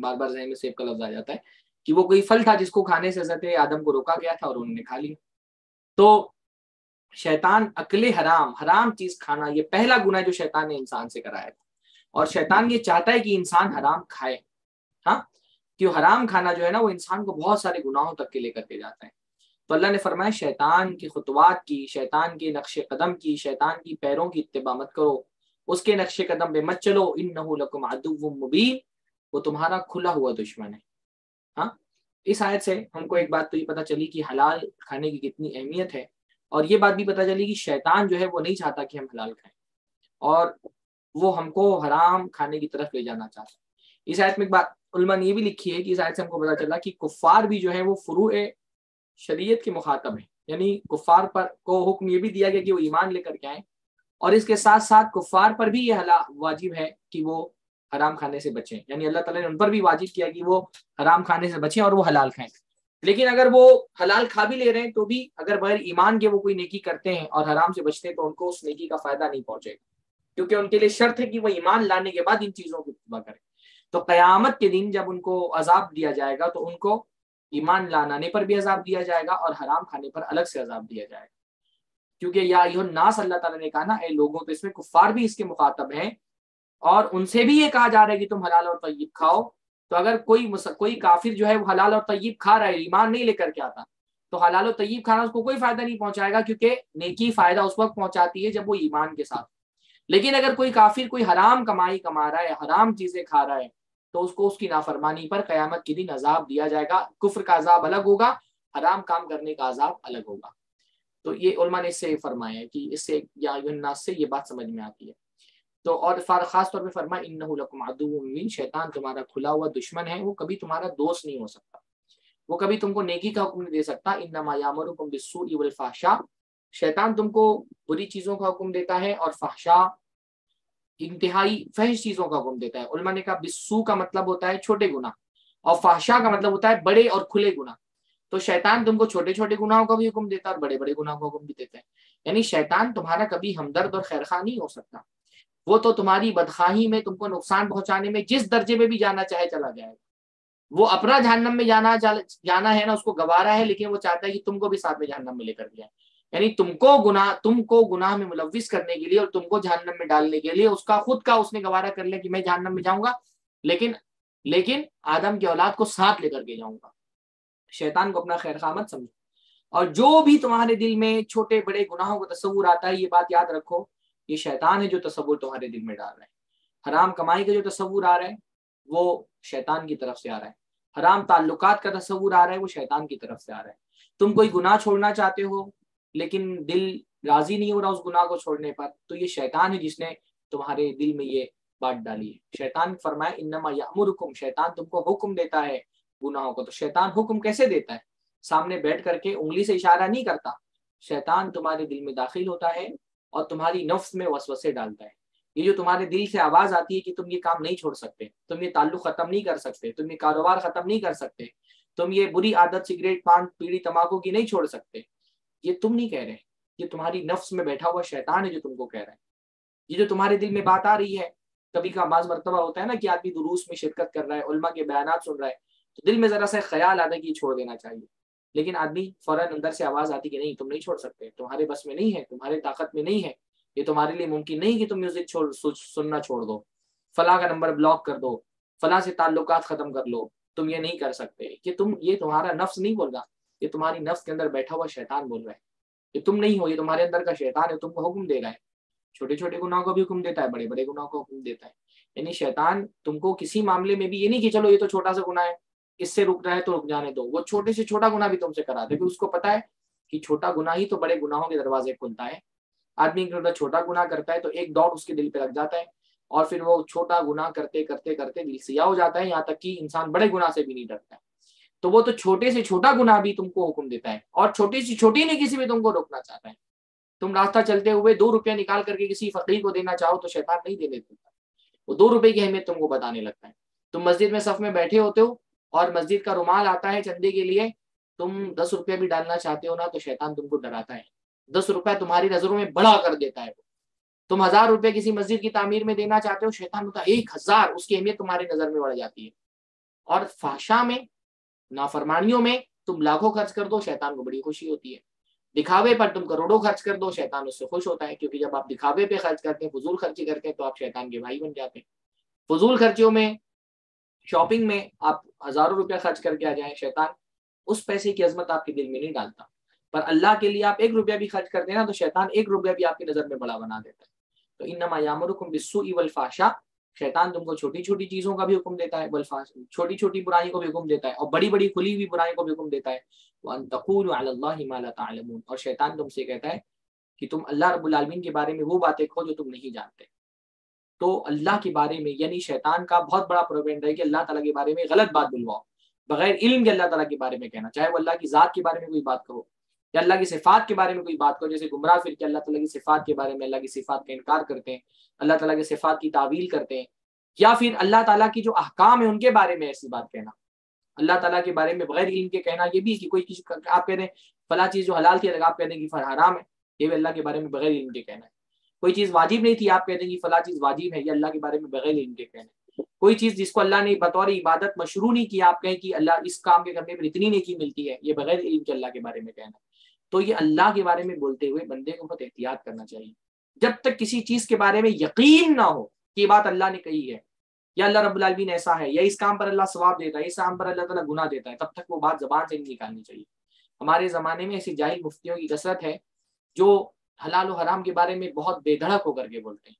बार बार ज़हन में सेब का लफ्ज आ जाता है कि वो कोई फल था जिसको खाने से हज़रत आदम को रोका गया था और उन्होंने खा लिया। तो शैतान अकले हराम चीज़ खाना, ये पहला गुनाह जो शैतान ने इंसान से कराया था। और शैतान ये चाहता है कि इंसान हराम खाए। हाँ, कि हराम खाना जो है ना वो इंसान को बहुत सारे गुनाहों तक के लेकर के जाता है। तो अल्लाह ने फरमाया शैतान की खुतवात की, शैतान के नक्श कदम की, शैतान की पैरों की इत्तिबा मत करो, उसके नक्श कदम पे मत चलो, इन्नहु लकुम अदुव्वुम मुबीन, वो तुम्हारा खुला हुआ दुश्मन है। हाँ, इस आयत से हमको एक बात तो ये पता चली कि हलाल खाने की कितनी अहमियत है और ये बात भी पता चली कि शैतान जो है वो नहीं चाहता कि हम हलाल खाएं और वो हमको हराम खाने की तरफ ले जाना चाहता है। इस आयत में एक बात उलमा ने ये भी लिखी है कि इस आयत से हमको पता चला कि कुफ्फार भी जो है वो फ़ुरूए शरीयत के मुखातब है। यानी कुफ्फार पर को हुक्म ये भी दिया गया कि वो ईमान लेकर के आएँ और इसके साथ साथ कुफ्फार पर भी ये वाजिब है कि वो हराम खाने से बचें। यानी अल्लाह ताला ने उन पर भी वाजिब किया कि वो हराम खाने से बचें और वो हलाल खाएँ। लेकिन अगर वो हलाल खा भी ले रहे हैं तो भी अगर बगैर ईमान के वो कोई नेकी करते हैं और हराम से बचते हैं तो उनको उस नेकी का फ़ायदा नहीं पहुँचेगा क्योंकि उनके लिए शर्त है कि वो ईमान लाने के बाद इन चीज़ों को इत्तबा करें। तो क़यामत के दिन जब उनको अजाब दिया जाएगा तो उनको ईमान लाने पर भी अजाब दिया जाएगा और हराम खाने पर अलग से अजाब दिया जाएगा क्योंकि या अय्युहन नास अल्लाह ताला ने कहा ना ए लोगों, तो इसमें कुफ्फार भी इसके मुखातब हैं और उनसे भी ये कहा जा रहा है कि तुम हलाल और तय्यब खाओ। तो अगर कोई काफिर जो है वो हलाल और तय्यब खा रहा है, ईमान नहीं लेकर के आता, तो हलाल और तय्यब खाना उसको कोई फ़ायदा नहीं पहुँचाएगा क्योंकि नेकी फ़ायदा उस वक्त पहुँचाती है जब वो ईमान के साथ। लेकिन अगर कोई काफिर कोई हराम कमाई कमा रहा है, हराम चीज़ें खा रहा है, तो उसको उसकी नाफरमानी पर क़यामत के दिन अजाब दिया जाएगा। कुफ्र का अजाब अलग होगा, हराम काम करने का अजाब अलग होगा। तो ये उलमा ने इससे फरमाया है कि इससे या यून्नास से ये बात समझ में आती है। तो और खास तौर पे फरमाया इन्नहु लकुम अदुव्वुम मुबीन, शैतान तुम्हारा खुला हुआ दुश्मन है, वो कभी तुम्हारा दोस्त नहीं हो सकता, वो कभी तुमको नेकी का हुक्म नहीं दे सकता। इन्नमा यामुरुकुम बिस्सूइ वल फहशा, शैतान तुमको बुरी चीज़ों का हुक्म देता है और फहशा इंतहाई फहश चीज़ों का हुक्म देता है। उलमा ने कहा बिस्सू का मतलब होता है छोटे गुनाह और फहशा का मतलब होता है बड़े और खुले गुनाह। तो शैतान तुमको छोटे छोटे गुनाहों का भी हुक्म देता है और बड़े बड़े गुनाहों का हुक्म भी देता है। यानी शैतान तुम्हारा कभी हमदर्द और खैरखा नहीं हो सकता, वो तो तुम्हारी बदखाही में तुमको नुकसान पहुंचाने में जिस दर्जे में भी जाना चाहे चला जाएगा। वो अपना जहन्नम में जाना है ना, उसको गवारा है, लेकिन वो चाहता है कि तुमको भी साथ में जहन्नम में लेकर जाए। यानी तुमको गुनाह में मुलविस करने के लिए और तुमको जहन्नम में डालने के लिए उसका खुद का उसने गवारा कर लिया कि मैं जहन्नम में जाऊंगा, लेकिन आदम की औलाद को साथ लेकर के जाऊंगा। शैतान को अपना खैरखा मत समझो, और जो भी तुम्हारे दिल में छोटे बड़े गुनाहों का तस्वुर आता है, ये बात याद रखो, ये शैतान है जो तस्वुर तुम्हारे दिल में डाल रहा है। हराम कमाई का जो तस्वुर आ रहा है वो शैतान की तरफ से आ रहा है, हराम ताल्लुकात का तस्वुर आ रहा है वो शैतान की तरफ से आ रहा है। तुम कोई गुनाह छोड़ना चाहते हो लेकिन दिल राजी नहीं हो रहा उस गुनाह को छोड़ने पर, तो ये शैतान है जिसने तुम्हारे दिल में ये बात डाली है। शैतान फरमाया इन्नमा यामुरुकुम, शैतान तुमको हुक्म देता है गुनाहों को। तो शैतान हुक्म कैसे देता है? सामने बैठ करके उंगली से इशारा नहीं करता, शैतान तुम्हारे दिल में दाखिल होता है और तुम्हारी नफ्स में वसवसे डालता है। ये जो तुम्हारे दिल से आवाज आती है कि तुम ये काम नहीं छोड़ सकते, तुम ये ताल्लुक खत्म नहीं कर सकते, तुम ये कारोबार खत्म नहीं कर सकते, तुम ये बुरी आदत सिगरेट पान पीड़ी तंबाकू की नहीं छोड़ सकते, ये तुम नहीं कह रहे, ये तुम्हारी नफ्स में बैठा हुआ शैतान है जो तुमको कह रहा है। ये जो तुम्हारे दिल में बात आ रही है, कभी का बाज़ मरतबा होता है ना कि आदमी दुरूस में शिरकत कर रहा है, उल्मा के बयानात सुन रहा है, तो दिल में जरा सा ख्याल आता है कि छोड़ देना चाहिए, लेकिन आदमी फौरन अंदर से आवाज आती कि नहीं, तुम नहीं छोड़ सकते, तुम्हारे बस में नहीं है, तुम्हारी ताकत में नहीं है, ये तुम्हारे लिए मुमकिन नहीं कि तुम म्यूजिक सुनना छोड़ दो, फला का नंबर ब्लॉक कर दो, फला से ताल्लुकात खत्म कर लो, तुम ये नहीं कर सकते। कि तुम ये तुम्हारा नफ्स नहीं बोल रहा, ये तुम्हारी नफ्स के अंदर बैठा हुआ शैतान बोल रहा है कि तुम नहीं हो, ये तुम्हारे अंदर का शैतान है, तुमको हुक्म दे रहा है। छोटे छोटे गुनाहों को भी हुक्म देता है, बड़े बड़े गुनाहों को हुक्म देता है। यानी शैतान तुमको किसी मामले में भी ये नहीं कि चलो ये तो छोटा सा गुनाह है, इससे रुकना है तो रुक जाने दो, वो छोटे से छोटा गुनाह भी तुमसे करा दे। उसको पता है कि छोटा गुनाह ही तो बड़े गुनाहों के दरवाजे खुलता है। आदमी के अंदर छोटा गुनाह करता है तो एक डॉट उसके दिल पे लग जाता है और फिर वो छोटा गुनाह करते करते करते दिल सिया हो जाता है, यहाँ तक कि इंसान बड़े गुनाह से भी नहीं डरता है। तो वो तो छोटे से छोटा गुनाह भी तुमको हुक्म देता है और छोटी से छोटी नहीं किसी भी तुमको रोकना चाहता है। तुम रास्ता चलते हुए 2 रुपया निकाल करके किसी फकीर को देना चाहो तो शैतान नहीं देने देता, वो 2 रुपये की अहमियत तुमको बताने लगता है। तुम मस्जिद में सफ में बैठे होते हो और मस्जिद का रुमाल आता है चंदे के लिए, तुम 10 रुपया भी डालना चाहते हो ना, तो शैतान तुमको डराता है। 10 रुपया तुम्हारी नजरों में बड़ा कर देता है। तुम 1000 रुपये किसी मस्जिद की तामीर में देना चाहते हो, शैतान होता 1000, उसकी अहमियत तुम्हारी नजर में बढ़ जाती है। और फाशा में नाफरमानियों में तुम लाखों खर्च कर दो, शैतान को बड़ी खुशी होती है। दिखावे पर तुम करोड़ों खर्च कर दो, शैतान उससे खुश होता है, क्योंकि जब आप दिखावे पे खर्च करते हैं, फजूल खर्ची करते हैं, तो आप शैतान के भाई बन जाते हैं। फजूल खर्चियों में शॉपिंग में आप 1000 रुपया खर्च करके आ जाए, शैतान उस पैसे की अजमत आपके दिल में नहीं डालता। पर अल्लाह के लिए आप 1 रुपया भी खर्च करते हैं ना, तो शैतान 1 रुपया भी आपकी नजर में बड़ा बना देता है। तो इन्नमा यामुरुकुम बिस्सूइ वल फहशा, शैतान तुमको छोटी छोटी चीजों का भी हुक्म देता है, वल फहशा छोटी छोटी बुराई को भी हुक्म देता है और बड़ी बड़ी खुली हुई बुराई को भी हुक्म देता है। व अन तक़ूलू अलल्लाहि मा ला तअलमून, और शैतान तुमसे कहता है कि तुम अल्लाह रब्बुल आलमीन के बारे में वो बातें कहो जो तुम नहीं जानते। तो अल्लाह के बारे में, यानी शैतान का बहुत बड़ा प्रोपेगेंडा है कि अल्लाह ताला के बारे में गलत बात बुलवाओ, बगैर इल्म के अल्लाह ताला के बारे में कहना, चाहे वो अल्लाह की ज़ात के बारे में कोई बात कहो या अल्लाह की सिफात के बारे में कोई बात कहो। जैसे गुमराह फिर के अल्लाह ताला की सिफात के बारे में, अल्लाह की सिफात का इनकार करते हैं, अल्लाह ताला की सिफात की तावील करते हैं, या फिर अल्लाह ताला की जो अहकाम है उनके बारे में ऐसी बात कहना, अल्लाह ताला के बारे में बगैर इल्म के कहना। ये भी कि कोई चीज़ आप कह रहे हैं फला चीज़ जो हलाल थी आप कह रहे हैं कि हराम है, ये भी अल्लाह के बारे में बगैर इल्म के कहना है। कोई चीज़ वाजिब नहीं थी आप कह दें कि फला चीज़ वाजिब है, या अल्लाह के बारे में बगैर इल्म के कहना। कोई चीज़ जिसको अल्लाह ने बतौर इबादत मशरू नहीं किया आप कहें कि अल्लाह इस काम के करने पर इतनी नेकी मिलती है, ये बगैर इल्म के अल्लाह के बारे में कहना। तो ये अल्लाह के बारे में बोलते हुए बंदे को बहुत एहतियात करना चाहिए। जब तक किसी चीज़ के बारे में यकीन ना हो कि ये बात अल्लाह ने कही है या अल्लाह रब्बुल आलमीन ऐसा है या इस काम पर अल्लाह सवाब देता है, इस काम पर अल्लाह ताला गुनाह देता है, तब तक वो बात जबान से नहीं निकालनी चाहिए। हमारे ज़माने में ऐसे जाहिल मुफ्तियों की कसरत है जो हलाल और हराम के बारे में बहुत बेधड़क होकर के बोलते हैं।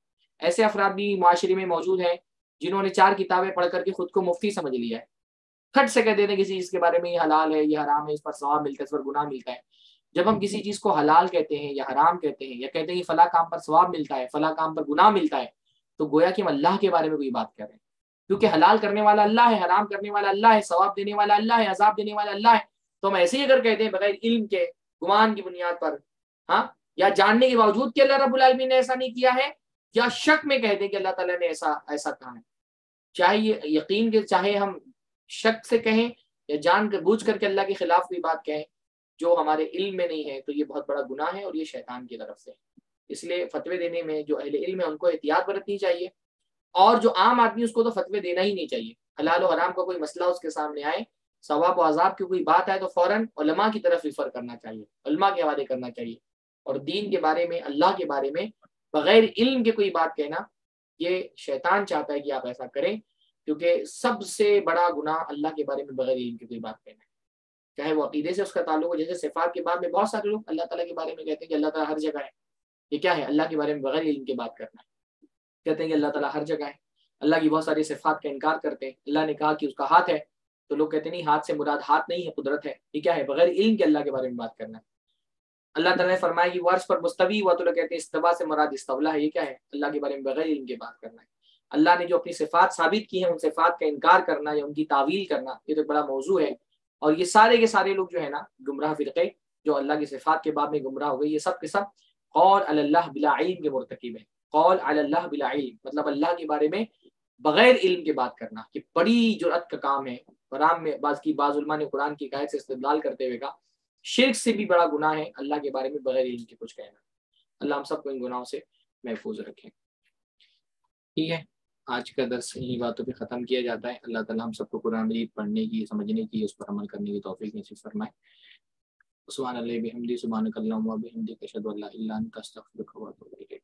ऐसे अफराद भी माशरे में मौजूद हैं जिन्होंने 4 किताबें पढ़ करके खुद को मुफ्ती समझ लिया है। फट से कह देते हैं किसी चीज के बारे में ये हलाल है, ये हराम है, इस पर सवाब मिलता है, इस पर गुनाह मिलता है। जब हम किसी चीज को हलाल कहते हैं या हराम कहते हैं या कहते हैं कि फला काम पर सवाब मिलता है, फला काम पर गुनाह मिलता है, तो गोया कि हम अल्लाह के बारे में कोई बात कर रहे हैं, क्योंकि हलाल करने वाला अल्लाह है, हराम करने वाला अल्लाह है, सवाब देने वाला अल्लाह है, अजाब देने वाला अल्लाह है। तो हम ऐसे ही अगर कहते हैं बगैर इल्म के, गुमान की बुनियाद पर, हाँ, या जानने के बावजूद कि अल्लाह रब्बुल आलमीन ने ऐसा नहीं किया है, या शक में कहते हैं कि अल्लाह ताला ने ऐसा कहा है, चाहे ये यकीन के, चाहे हम शक से कहें या जान कर बूझ करके अल्लाह के खिलाफ भी बात कहें जो हमारे इल्म में नहीं है, तो ये बहुत बड़ा गुनाह है और ये शैतान की तरफ से है। इसलिए फतवे देने में जो अहले इल्म है उनको एहतियात बरतनी चाहिए, और जो आम आदमी उसको तो फतवे देना ही नहीं चाहिए। हलाल और हराम का कोई मसला उसके सामने आए, सवाब और अजाब की कोई बात आए, तो फौरन उलमा की तरफ रिफर करना चाहिए, उलमा के हवाले करना चाहिए। और दीन के बारे में, अल्लाह के बारे में बगैर इल्म के कोई बात कहना, ये शैतान चाहता है कि आप ऐसा करें, क्योंकि सबसे बड़ा गुनाह अल्लाह के बारे में बगैर इल्म की कोई बात कहना है, चाहे वो अकीदे से उसका ताल्लुक हो। जैसे सिफात के बाद में बहुत सारे लोग अल्लाह ताला के बारे में कहते हैं कि अल्लाह ताला हर जगह है। ये क्या है? अल्लाह के बारे में बगैर इल्म के बात करना है। कहते हैं कि अल्लाह ताला हर जगह है, अल्लाह की बहुत सारी सिफात का इनकार करते हैं। अल्लाह ने कहा कि उसका हाथ है, तो लोग कहते नहीं, हाथ से मुराद हाथ नहीं है, कुदरत है। ये क्या है? बगैर इल्म के अल्लाह के बारे में बात करना है। अल्लाह ताला ने फरमाया कि अर्श पर मुस्तवी हुआ, तो लोग कहते हैं इस्तवा से मुराद इस्तवला है। ये क्या है? अल्लाह के बारे में बगैर इल्म के बात करना है। अल्लाह ने जो अपनी सिफात साबित की है, उन सिफात का इनकार करना या उनकी तावील करना, ये तो एक बड़ा मौजू है। और ये सारे के सारे लोग जो है ना, गुमराह फिरके जो अल्लाह की सिफात के बाद में गुमराह हो गए, ये सब के सब कौल अल्लाह बिला इल्म के मुर्तकिब है। कौल अल्लाह बिला इल्म मतलब अल्लाह के बारे में बगैर इल्म के बात करना, कि बड़ी जुरअत का काम है। कुरान में बाज़ उलमा ने कुरान की आयत से इस्तेदलाल करते हुए कहा, शिर्क से भी बड़ा गुनाह है अल्लाह के बारे में बगैर इल्म के कुछ कहना। अल्लाह हम सबको इन गुनाहों से महफूज रखें। ठीक है, आज का दर्स इन्हीं बातों पे ख़त्म किया जाता है। अल्लाह ताला हम सबको कुरान मजीद पढ़ने की, समझने की, उस पर अमल करने की तौफीक नसीब फरमाए। सुब्हानल्लाह व बिहमदी, सुब्हानकल्लाहुम्मा व बिहमदी, अशहदु अल्ला इलाहा इल्ला अंत, अस्तगफिरुका व अतूबु इलैक।